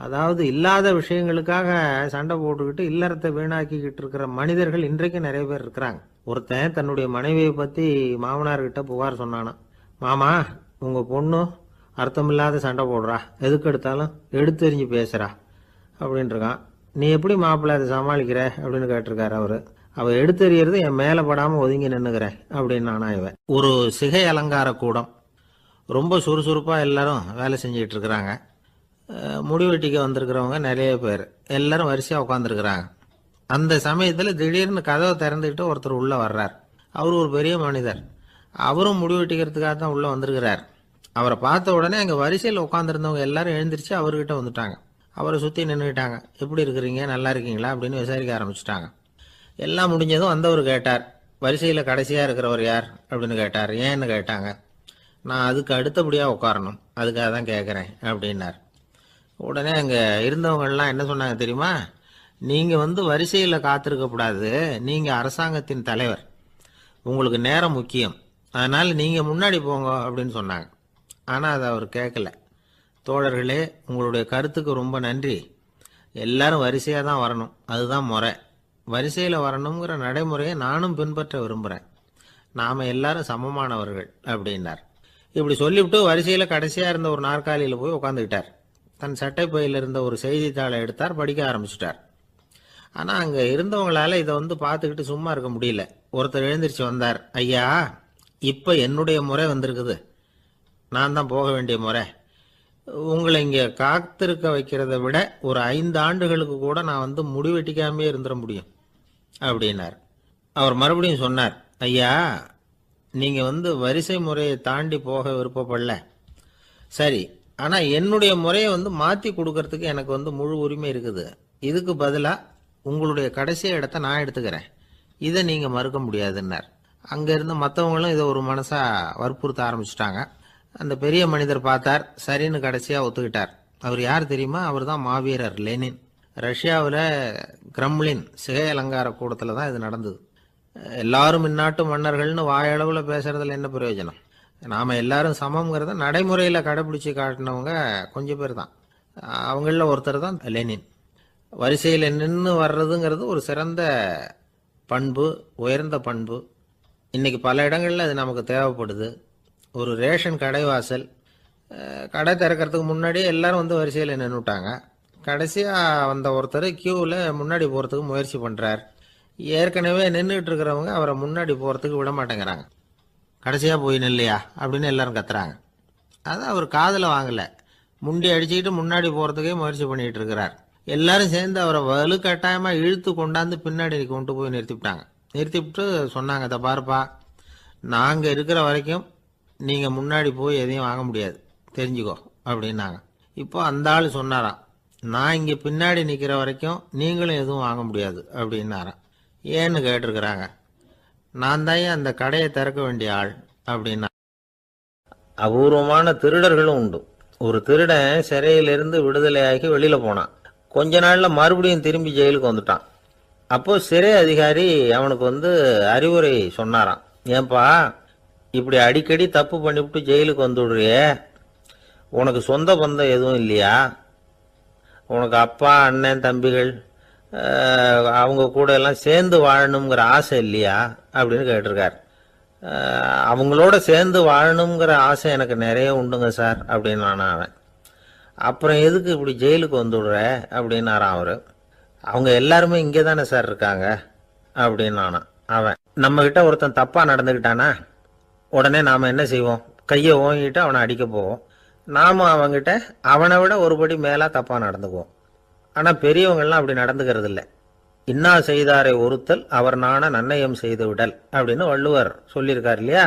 அதாவது இல்லாத விஷயங்களுக்காக சண்டை போட்டுக்கிட்டு இல்லறத்தை வீணாக்கிக்கிட்டு இருக்கிற மனிதர்கள் இன்றைக்கு நிறைய பேர் இருக்கிறாங்க. ஒருத்தன் தன்னுடைய மனைவியை பற்றி மாமனார்கிட்ட புகார் சொன்னானா. மாமா, உங்கள் பொண்ணு அர்த்தமில்லாத சண்டை போடுறா, எதுக்கு எடுத்தாலும் எடுத்தெறிஞ்சு பேசுகிறா அப்படின்ட்டுருக்கான். நீ எப்படி மாப்பிள்ளை அதை சமாளிக்கிற அப்படின்னு கேட்டிருக்காரு அவர். அவள் எடுத்தெறியறது என் மேலே படாமல் ஒதுங்கி நின்றுக்கிறேன் அப்படின்னு நானா இவன். ஒரு சிகை அலங்கார கூடம், ரொம்ப சுறுசுறுப்பாக எல்லோரும் வேலை செஞ்சிகிட்டு இருக்கிறாங்க. முடிவெட்டிக்கு வந்திருக்கிறவங்க நிறைய பேர், எல்லோரும் வரிசையாக உட்காந்துருக்குறாங்க. அந்த சமயத்தில் திடீர்னு கதவை திறந்துக்கிட்டு ஒருத்தர் உள்ளே வர்றார். அவர் ஒரு பெரிய மனிதர். அவரும் முடிவெட்டிக்கிறதுக்காக தான் உள்ளே வந்திருக்கிறார். அவரை பார்த்த உடனே அங்கே வரிசையில் உட்காந்துருந்தவங்க எல்லாரும் எழுந்திரிச்சு அவர்கிட்ட வந்துட்டாங்க. அவரை சுற்றி நின்றுட்டாங்க. எப்படி இருக்கிறீங்க, நல்லா இருக்கீங்களா அப்படின்னு விசாரிக்க ஆரம்பிச்சிட்டாங்க. எல்லாம் முடிஞ்சதும் வந்தவர் கேட்டார், வரிசையில் கடைசியாக இருக்கிறவர் யார் அப்படின்னு கேட்டார். ஏன்னு கேட்டாங்க. நான் அதுக்கு அடுத்தபடியாக உட்காரணும், அதுக்காக தான் கேட்குறேன் அப்படின்னார். உடனே அங்கே இருந்தவங்கெல்லாம் என்ன சொன்னாங்க தெரியுமா? நீங்கள் வந்து வரிசையில் காத்திருக்கக்கூடாது, நீங்கள் அரசாங்கத்தின் தலைவர், உங்களுக்கு நேரம் முக்கியம், அதனால் நீங்கள் முன்னாடி போங்க அப்படின்னு சொன்னாங்க. ஆனால் அதை அவர் கேட்கல. தோழர்களே, உங்களுடைய கருத்துக்கு ரொம்ப நன்றி, எல்லாரும் வரிசையாக தான் வரணும், அதுதான் முறை, வரிசையில் வரணுங்கிற நடைமுறையை நானும் பின்பற்ற விரும்புகிறேன், நாம் எல்லாரும் சமமானவர்கள் அப்படின்னார். இப்படி சொல்லிவிட்டு வரிசையில் கடைசியாக இருந்த ஒரு நாற்காலியில் போய் உட்காந்துக்கிட்டார். தன் சட்டைப்பையில் இருந்த ஒரு செய்தித்தாளை எடுத்தார், படிக்க ஆரம்பிச்சிட்டார். ஆனால் அங்கே இருந்தவங்களால் இதை வந்து பார்த்துக்கிட்டு சும்மா இருக்க முடியல. ஒருத்தர் எழுந்திரிச்சு வந்தார். ஐயா, இப்போ என்னுடைய முறை வந்திருக்குது, நான் தான் போக வேண்டிய முறை, உங்களை இங்கே காத்திருக்க வைக்கிறத விட ஒரு ஐந்து ஆண்டுகளுக்கு கூட நான் வந்து முடிவெட்டிக்காமே இருந்துட முடியும் அப்படின்னார். அவர் மறுபடியும் சொன்னார், ஐயா நீங்கள் வந்து வரிசை முறையை தாண்டி போக விருப்பப்படல, சரி, ஆனால் என்னுடைய முறையை வந்து மாற்றி கொடுக்கறதுக்கு எனக்கு வந்து முழு உரிமை இருக்குது. இதுக்கு பதிலாக உங்களுடைய கடைசி இடத்த நான் எடுத்துக்கிறேன், இதை நீங்கள் மறுக்க முடியாதுன்னார். அங்கேருந்து மற்றவங்களும் இதை ஒரு மனசாக வற்புறுத்த ஆரம்பிச்சிட்டாங்க. அந்த பெரிய மனிதர் பார்த்தார், சரின்னு கடைசியாக ஒத்துக்கிட்டார். அவர் யார் தெரியுமா? அவர் தான் மாவீரர் லெனின். ரஷ்யாவில் கிரெம்ளின் சிகை அலங்கார கூடத்தில் தான் இது நடந்தது. எல்லாரும் இந்நாட்டு மன்னர்கள்னு வாயளவில் பேசுறதுல என்ன பிரயோஜனம்? நாம் எல்லாரும் சமங்கிறத நடைமுறையில் கடைபிடிச்சி காட்டினவங்க கொஞ்சம் பேர் தான். அவங்கள ஒருத்தர் தான் லெனின். வரிசையில் நின்று வர்றதுங்கிறது ஒரு சிறந்த பண்பு, உயர்ந்த பண்பு. இன்றைக்கி பல இடங்களில் அது நமக்கு தேவைப்படுது. ஒரு ரேஷன் கடை வாசல் கடை திறக்கிறதுக்கு முன்னாடியே எல்லோரும் வந்து வரிசையில் நின்றுட்டாங்க. கடைசியாக வந்த ஒருத்தர் கியூவில் முன்னாடி போகிறதுக்கு முயற்சி பண்ணுறார். ஏற்கனவே நின்றுட்டு இருக்கிறவங்க அவரை முன்னாடி போகிறதுக்கு விட மாட்டேங்கிறாங்க. கடைசியாக போய் நில்லையா அப்படின்னு எல்லாரும் கத்துறாங்க. அது அவர் காதில் வாங்கலை, முண்டி அடிச்சுக்கிட்டு முன்னாடி போகிறதுக்கே முயற்சி பண்ணிகிட்டு இருக்கிறார். எல்லாரும் சேர்ந்து அவரை வலு கட்டாயமாக இழுத்து கொண்டாந்து பின்னாடி கொண்டு போய் நிறுத்திவிட்டாங்க. நிறுத்திவிட்டு சொன்னாங்க, இதை பாருப்பா, நாங்கள் இருக்கிற வரைக்கும் நீங்கள் முன்னாடி போய் எதையும் வாங்க முடியாது, தெரிஞ்சுக்கோ அப்படின்னாங்க. இப்போ அந்த ஆள் சொன்னாராம், நான் இங்கே பின்னாடி நிற்கிற வரைக்கும் நீங்களும் எதுவும் வாங்க முடியாது அப்படின்னாராம். ஏன்னு கேட்டிருக்கிறாங்க. நான் தான் அந்த கடையை திறக்க வேண்டிய ஆள் அப்படின்னா. அபூர்வமான திருடர்களும் உண்டு. ஒரு திருடன் சிறையிலிருந்து விடுதலையாகி வெளியில் போனான். கொஞ்ச நாளில் மறுபடியும் திரும்பி ஜெயிலுக்கு வந்துட்டான். அப்போது சிறை அதிகாரி அவனுக்கு வந்து அறிவுரை சொன்னாராம், ஏன்பா இப்படி அடிக்கடி தப்பு பண்ணிவிட்டு ஜெயிலுக்கு வந்துடுறியே, உனக்கு சொந்த பந்தம் எதுவும் இல்லையா? உனக்கு அப்பா, அண்ணன், தம்பிகள் அவங்க கூட எல்லாம் சேர்ந்து வாழணுங்கிற ஆசை இல்லையா அப்படின்னு கேட்டிருக்கார். அவங்களோட சேர்ந்து வாழணுங்கிற ஆசை எனக்கு நிறைய உண்டுங்க சார் அப்படின்னு நான் அவன். அப்புறம் எதுக்கு இப்படி ஜெயிலுக்கு வந்துடுற அப்படின்னாரான் அவர். அவங்க எல்லாருமே இங்கே தானே சார் இருக்காங்க அப்படின்னு நானா அவன். நம்மக்கிட்ட ஒருத்தன் தப்பாக நடந்துக்கிட்டானா உடனே நாம் என்ன செய்வோம்? கையை ஓங்கிட்டு அவனை அடிக்க போவோம். நாம் அவங்ககிட்ட அவனை விட ஒருபடி மேலாக தப்பாக நடந்துக்குவோம். ஆனால் பெரியவங்கள்லாம் அப்படி நடந்துக்கிறது இல்லை. இன்னா செய்தாரை ஒருத்தல் அவர் நான நன்னயம் செய்து விடல் அப்படின்னு வள்ளுவர் சொல்லியிருக்கார் இல்லையா?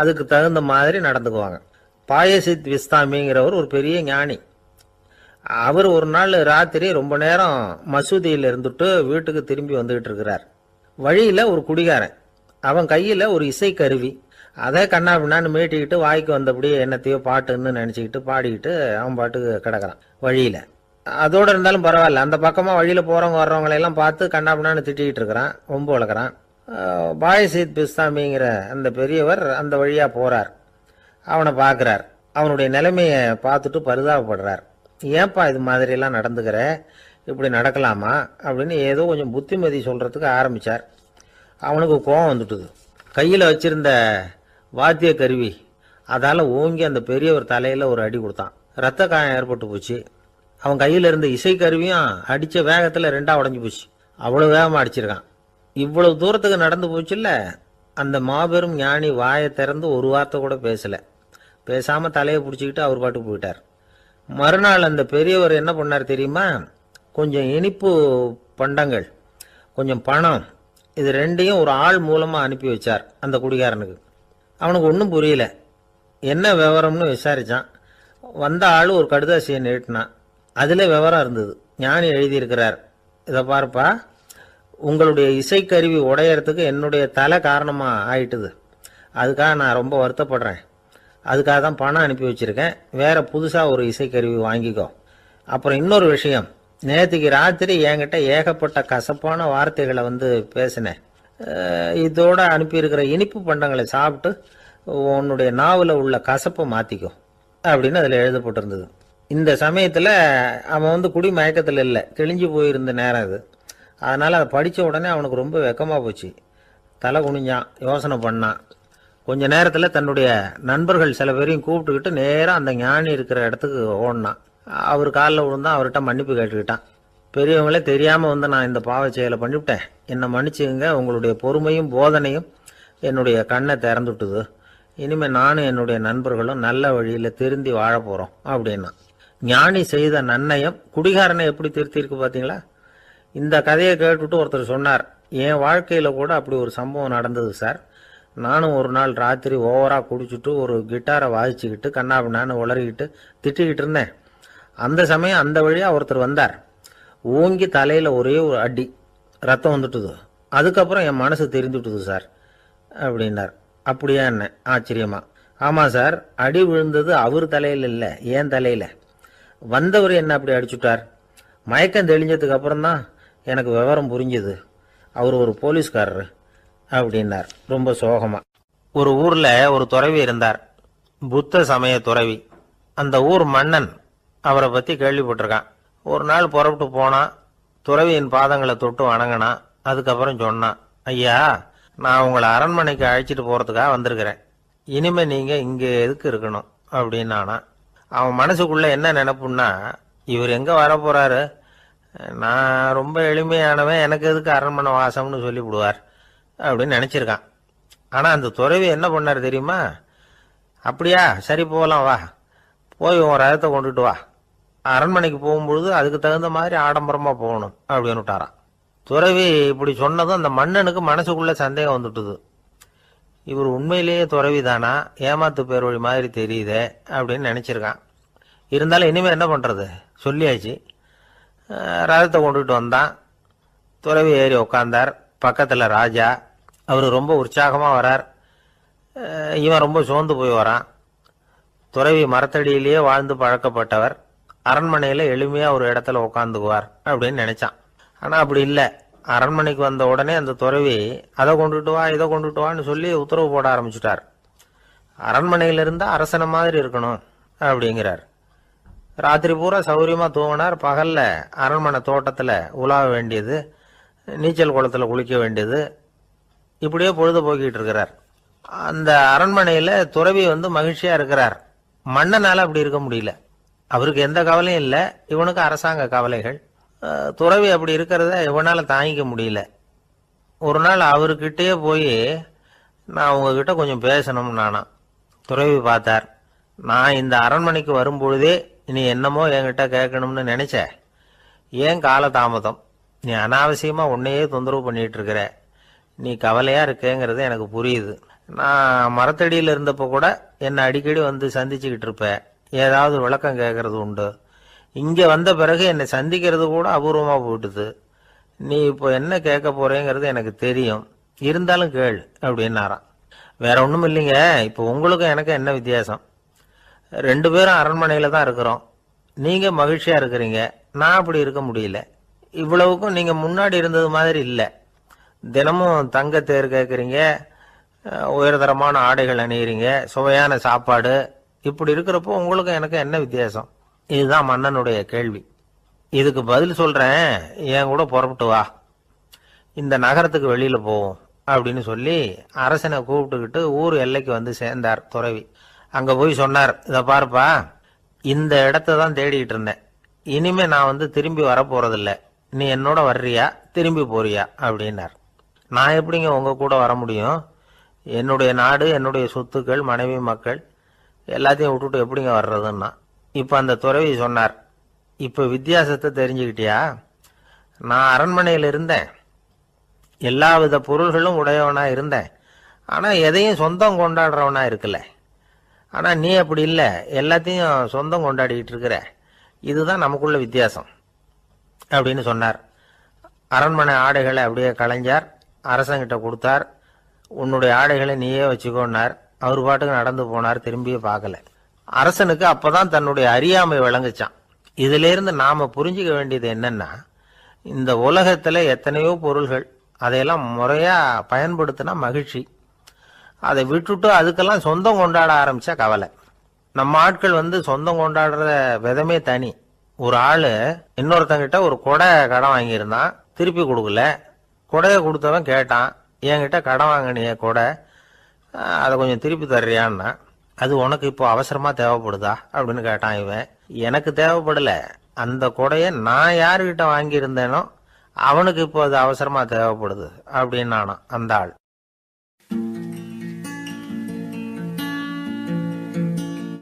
அதுக்கு தகுந்த மாதிரி நடந்துக்குவாங்க. பாயசித் விஸ்தாமிங்கிறவர் ஒரு பெரிய ஞானி. அவர் ஒரு நாள் ராத்திரி ரொம்ப நேரம் மசூதியில் இருந்துட்டு வீட்டுக்கு திரும்பி வந்துக்கிட்டு இருக்கிறார். வழியில் ஒரு குடிகாரன், அவன் கையில் ஒரு இசை கருவி, அதை கண்ணா பின்னான்னு மீட்டிக்கிட்டு வாய்க்கு வந்தபடி என்னத்தையோ பாட்டுன்னு நினச்சிக்கிட்டு பாடிக்கிட்டு அவன் பாட்டுக்கு கிடக்கிறான் வழியில். அதோடு இருந்தாலும் பரவாயில்ல, அந்த பக்கமாக வழியில் போகிறவங்க வர்றவங்களையெல்லாம் பார்த்து கண்ணா பின்னான்னு திட்டிகிட்டு இருக்கிறான், ரொம்ப வளர்க்குறான். பாயசித் பிஸ்தாமிங்கிற அந்த பெரியவர் அந்த வழியாக போகிறார். அவனை பார்க்குறார். அவனுடைய நிலைமையை பார்த்துட்டு பரிதாபப்படுறார். ஏன்பா இது மாதிரிலாம் நடந்துக்கிற, இப்படி நடக்கலாமா அப்படின்னு ஏதோ கொஞ்சம் புத்திமதி சொல்கிறதுக்கு ஆரம்பித்தார். அவனுக்கு கோபம் வந்துட்டுது. கையில் வச்சுருந்த வாத்திய கருவி அதால் ஓங்கி அந்த பெரியவர் தலையில் ஒரு அடி கொடுத்தான். ரத்த காயம் ஏற்பட்டு போச்சு. அவன் கையில் இருந்த இசைக்கருவியும் அடித்த வேகத்தில் ரெண்டாக உடஞ்சி போச்சு. அவ்வளோ வேகமாக அடிச்சிருக்கான். இவ்வளோ தூரத்துக்கு நடந்து போச்சுல்ல. அந்த மாபெரும் ஞானி வாயை திறந்து ஒரு வார்த்தை கூட பேசலை. பேசாமல் தலையை பிடிச்சிக்கிட்டு அவர் பாட்டுக்கு போயிட்டார். மறுநாள் அந்த பெரியவர் என்ன பண்ணார் தெரியுமா? கொஞ்சம் இனிப்பு பண்டங்கள், கொஞ்சம் பணம், இது ரெண்டையும் ஒரு ஆள் மூலமாக அனுப்பி வச்சார் அந்த குடிகாரனுக்கு. அவனுக்கு ஒன்றும் புரியல, என்ன விவரம்னு விசாரித்தான். வந்த ஆள் ஒரு கடுதாசியை நீட்டினான். அதில் விவரம் இருந்தது. ஞானி எழுதியிருக்கிறார், இதை பாருப்பா, உங்களுடைய இசைக்கருவி உடையறதுக்கு என்னுடைய தலை காரணமாக ஆயிட்டுது, அதுக்காக நான் ரொம்ப வருத்தப்படுறேன், அதுக்காக தான் பணம் அனுப்பி வச்சுருக்கேன், வேறு புதுசாக ஒரு இசைக்கருவி வாங்கிக்கோ. அப்புறம் இன்னொரு விஷயம், நேற்றுக்கு ராத்திரி என்கிட்ட ஏகப்பட்ட கசப்பான வார்த்தைகளை வந்து பேசினேன், இதோடு அனுப்பியிருக்கிற இனிப்பு பண்டங்களை சாப்பிட்டு உன்னுடைய நாவில் உள்ள கசப்பை மாற்றிக்கோ அப்படின்னு அதில் எழுதப்பட்டிருந்தது. இந்த சமயத்தில் அவன் வந்து குடி மயக்கத்தில் இல்லை, தெளிஞ்சு போயிருந்த நேரம் அது. அதனால் அதை படித்த உடனே அவனுக்கு ரொம்ப வெக்கமாக போச்சு. தலை குனிஞ்சான், யோசனை பண்ணான். கொஞ்ச நேரத்தில் தன்னுடைய நண்பர்கள் சில பேரையும் கூப்பிட்டுக்கிட்டு நேராக அந்த ஞானி இருக்கிற இடத்துக்கு ஓடினான். அவர் காலில் விழுந்தான். அவர்கிட்ட மன்னிப்பு கேட்டுக்கிட்டான். பெரியவங்களே, தெரியாமல் வந்து நான் இந்த பாவ செயலை பண்ணிவிட்டேன், என்னை மன்னிச்சுங்க, உங்களுடைய பொறுமையும் போதனையும் என்னுடைய கண்ணை திறந்துட்டுது, இனிமே நானும் என்னுடைய நண்பர்களும் நல்ல வழியில திருந்தி வாழ போறோம் அப்படின்னா, ஞானி செய்த நன்னயம் குடிகாரனை எப்படி திருத்திருக்கு பாத்தீங்களா? இந்த கதையை கேட்டுட்டு ஒருத்தர் சொன்னார், என் வாழ்க்கையில கூட அப்படி ஒரு சம்பவம் நடந்தது சார். நானும் ஒரு நாள் ராத்திரி ஓவரா குடிச்சுட்டு ஒரு கிட்டாரை வாதிச்சுக்கிட்டு கண்ணாபின்னான்னு உளறிக்கிட்டு திட்டிக்கிட்டு இருந்தேன். அந்த சமயம் அந்த வழியா ஒருத்தர் வந்தார். ஓங்கி தலையில ஒரே ஒரு அடி, ரத்தம் வந்துட்டுது. அதுக்கப்புறம் என் மனசு தெரிந்துட்டுது சார் அப்படின்னார். அப்படியா என்ன ஆச்சரியமா? ஆமாம் சார், அடி விழுந்தது அவர் தலையில் இல்லை, ஏன் தலையில். வந்தவர் என்ன அப்படி அடிச்சுட்டார். மயக்கம் தெளிஞ்சதுக்கு அப்புறம்தான் எனக்கு விவரம் புரிஞ்சுது, அவர் ஒரு போலீஸ்காரரு அப்படின்னார் ரொம்ப சோகமாக. ஒரு ஊரில் ஒரு துறவி இருந்தார், புத்த சமய துறவி. அந்த ஊர் மன்னன் அவரை பற்றி கேள்விப்பட்டிருக்கான். ஒரு நாள் புறப்பட்டு போனால் துறவியின் பாதங்களை தொட்டு வணங்கினா. அதுக்கப்புறம் சொன்னான், ஐயா நான் உங்களை அரண்மனைக்கு அழைச்சிட்டு போகிறதுக்காக வந்திருக்கிறேன், இனிமேல் நீங்கள் இங்கே எதுக்கு இருக்கணும் அப்படின்னானா. அவன் மனசுக்குள்ளே என்ன நினப்புன்னா, இவர் எங்கே வரப்போகிறாரு, நான் ரொம்ப எளிமையானவன், எனக்கு எதுக்கு அரண்மனை வாசம்னு சொல்லிவிடுவார் அப்படின்னு நினச்சிருக்கான். ஆனால் அந்த துறவி என்ன பண்ணார் தெரியுமா? அப்படியா, சரி போகலாம் வா, போய் உன் ரதத்தை கொண்டுட்டு வா, அரண்மனைக்கு போகும்பொழுது அதுக்கு தகுந்த மாதிரி ஆடம்பரமாக போகணும் அப்படின்னு விட்டாரான். துறவி இப்படி சொன்னதும் அந்த மன்னனுக்கு மனசுக்குள்ளே சந்தேகம் வந்துட்டுது, இவர் உண்மையிலேயே துறவி தானா, ஏமாத்து பேர் வழி மாதிரி தெரியுதே அப்படின்னு நினச்சிருக்கான். இருந்தாலும் இனிமேல் என்ன பண்ணுறது, சொல்லியாச்சு. ரதத்தை கொண்டுகிட்டு வந்தான். துறவி ஏறி உக்காந்தார். பக்கத்தில் ராஜா, அவர் ரொம்ப உற்சாகமாக வரார், இவன் ரொம்ப சோர்ந்து போய் வரான். துறவி மரத்தடியிலேயே வாழ்ந்து பழக்கப்பட்டவர், அரண்மனையில் எளிமையாக ஒரு இடத்துல உக்காந்துக்குவார் அப்படின்னு நினச்சான். ஆனால் அப்படி இல்லை. அரண்மனைக்கு வந்த உடனே அந்த துறவி அதை கொண்டுட்டு வா இதை கொண்டுட்டு வான்னு சொல்லி உத்தரவு போட ஆரம்பிச்சுட்டார். அரண்மனையில் இருந்தால் அரசனை மாதிரி இருக்கணும் அப்படிங்கிறார். ராத்திரி பூரா சௌரியமாக தூங்கினார். பகலில் அரண்மனை தோட்டத்தில் உலாவ வேண்டியது, நீச்சல் குளத்தில் குளிக்க வேண்டியது, இப்படியே பொழுது போக்கிட்டு இருக்கிறார். அந்த அரண்மனையில் துறவி வந்து மகிழ்ச்சியாக இருக்கிறார். மன்னனால் அப்படி இருக்க முடியல. அவருக்கு எந்த கவலையும் இல்லை, இவனுக்கு அரசாங்க கவலைகள். துறவி அப்படி இருக்கிறத இவனால் தாங்கிக்க முடியல. ஒரு நாள் அவர்கிட்டயே போய், நான் உங்ககிட்ட கொஞ்சம் பேசணும் நானா. துறவி பார்த்தார், நான் இந்த அரண்மனைக்கு வரும்பொழுதே நீ என்னமோ என்கிட்ட கேட்கணும்னு நினச்ச, ஏன் காலதாமதம், நீ அனாவசியமாக உன்னையே தொந்தரவு பண்ணிகிட்டு இருக்கிற, நீ கவலையாக இருக்கேங்கிறது எனக்கு புரியுது. நான் மரத்தடியில் இருந்தப்போ கூட என்னை அடிக்கடி வந்து சந்திச்சுக்கிட்டு இருப்பேன், ஏதாவது விளக்கம் கேட்கறது உண்டு. இங்கே வந்த பிறகு என்னை சந்திக்கிறது கூட அபூர்வமாக போயிட்டுது. நீ இப்போ என்ன கேட்க போகிறேங்கிறது எனக்கு தெரியும், இருந்தாலும் கேள் அப்படின்னாரான். வேற ஒன்றும் இல்லைங்க, இப்போ உங்களுக்கும் எனக்கும் என்ன வித்தியாசம், ரெண்டு பேரும் அரண்மனையில் தான் இருக்கிறோம், நீங்கள் மகிழ்ச்சியாக இருக்கிறீங்க, நான் அப்படி இருக்க முடியல, இவ்வளவுக்கும் நீங்கள் முன்னாடி இருந்தது மாதிரி இல்லை, தினமும் தங்க தேர் கேட்குறீங்க, உயர்தரமான ஆடைகள் அணிகிறீங்க, சுவையான சாப்பாடு, இப்படி இருக்கிறப்போ உங்களுக்கும் எனக்கும் என்ன வித்தியாசம், இதுதான் மன்னனுடைய கேள்வி. இதுக்கு பதில் சொல்கிறேன், என் கூட புறப்பட்டு வா, இந்த நகரத்துக்கு வெளியில் போவோம் அப்படின்னு சொல்லி அரசனை கூப்பிட்டுக்கிட்டு ஊர் எல்லைக்கு வந்து சேர்ந்தார் துறவி. அங்கே போய் சொன்னார், இதை பாருப்பா, இந்த இடத்த தான் தேடிக்கிட்டு இருந்தேன், இனிமேல் நான் வந்து திரும்பி வரப்போகிறதில்ல, நீ என்னோட வர்றியா திரும்பி போறியா அப்படின்னார். நான் எப்படிங்க உங்கள் கூட வர முடியும், என்னுடைய நாடு, என்னுடைய சொத்துக்கள், மனைவி, மக்கள் எல்லாத்தையும் விட்டுட்டு எப்படிங்க வர்றதுன்னா. இப்போ அந்த துறவி சொன்னார், இப்போ வித்தியாசத்தை தெரிஞ்சுக்கிட்டியா, நான் அரண்மனையில் இருந்தேன், எல்லா வித பொருள்களும் உடையவனாக இருந்தேன், ஆனால் எதையும் சொந்தம் கொண்டாடுறவனாக இருக்கல, ஆனால் நீ அப்படி இல்லை, எல்லாத்தையும் சொந்தம் கொண்டாடிக்கிட்டு இருக்கிற, இதுதான் நமக்குள்ள வித்தியாசம் அப்படின்னு சொன்னார். அரண்மனை ஆடைகளை அப்படியே கலைஞ்சார், அரசங்கிட்ட கொடுத்தார். உன்னுடைய ஆடைகளை நீயே வச்சுக்கோன்னார். அவர் பாட்டுக்கு நடந்து போனார், திரும்பியே பார்க்கல. அரசனுக்கு அப்போதான் தன்னுடைய அறியாமை விளங்குச்சான். இதிலிருந்து நாம் புரிஞ்சிக்க வேண்டியது என்னன்னா, இந்த உலகத்தில் எத்தனையோ பொருள்கள், அதையெல்லாம் முறையாக பயன்படுத்தினா மகிழ்ச்சி, அதை விட்டுட்டு அதுக்கெல்லாம் சொந்தம் கொண்டாட ஆரம்பித்தா கவலை. நம்ம ஆட்கள் வந்து சொந்தம் கொண்டாடுற விதமே தனி. ஒரு ஆள் இன்னொருத்தங்கிட்ட ஒரு கொடை கடன் வாங்கியிருந்தான், திருப்பி கொடுக்கல. கொடையை கொடுத்தவன் கேட்டான், என்கிட்ட கடன் வாங்கினிய கொடை, அதை கொஞ்சம் திருப்பி தர்றியான்னா. அது உனக்கு இப்போ அவசரமாக தேவைப்படுதா அப்படின்னு கேட்டான் இவன். எனக்கு தேவைப்படலை, அந்த கொடையை நான் யாருக்கிட்ட வாங்கியிருந்தேனோ அவனுக்கு இப்போ அது அவசரமாக தேவைப்படுது அப்படின்னு நானும் அந்த ஆள்.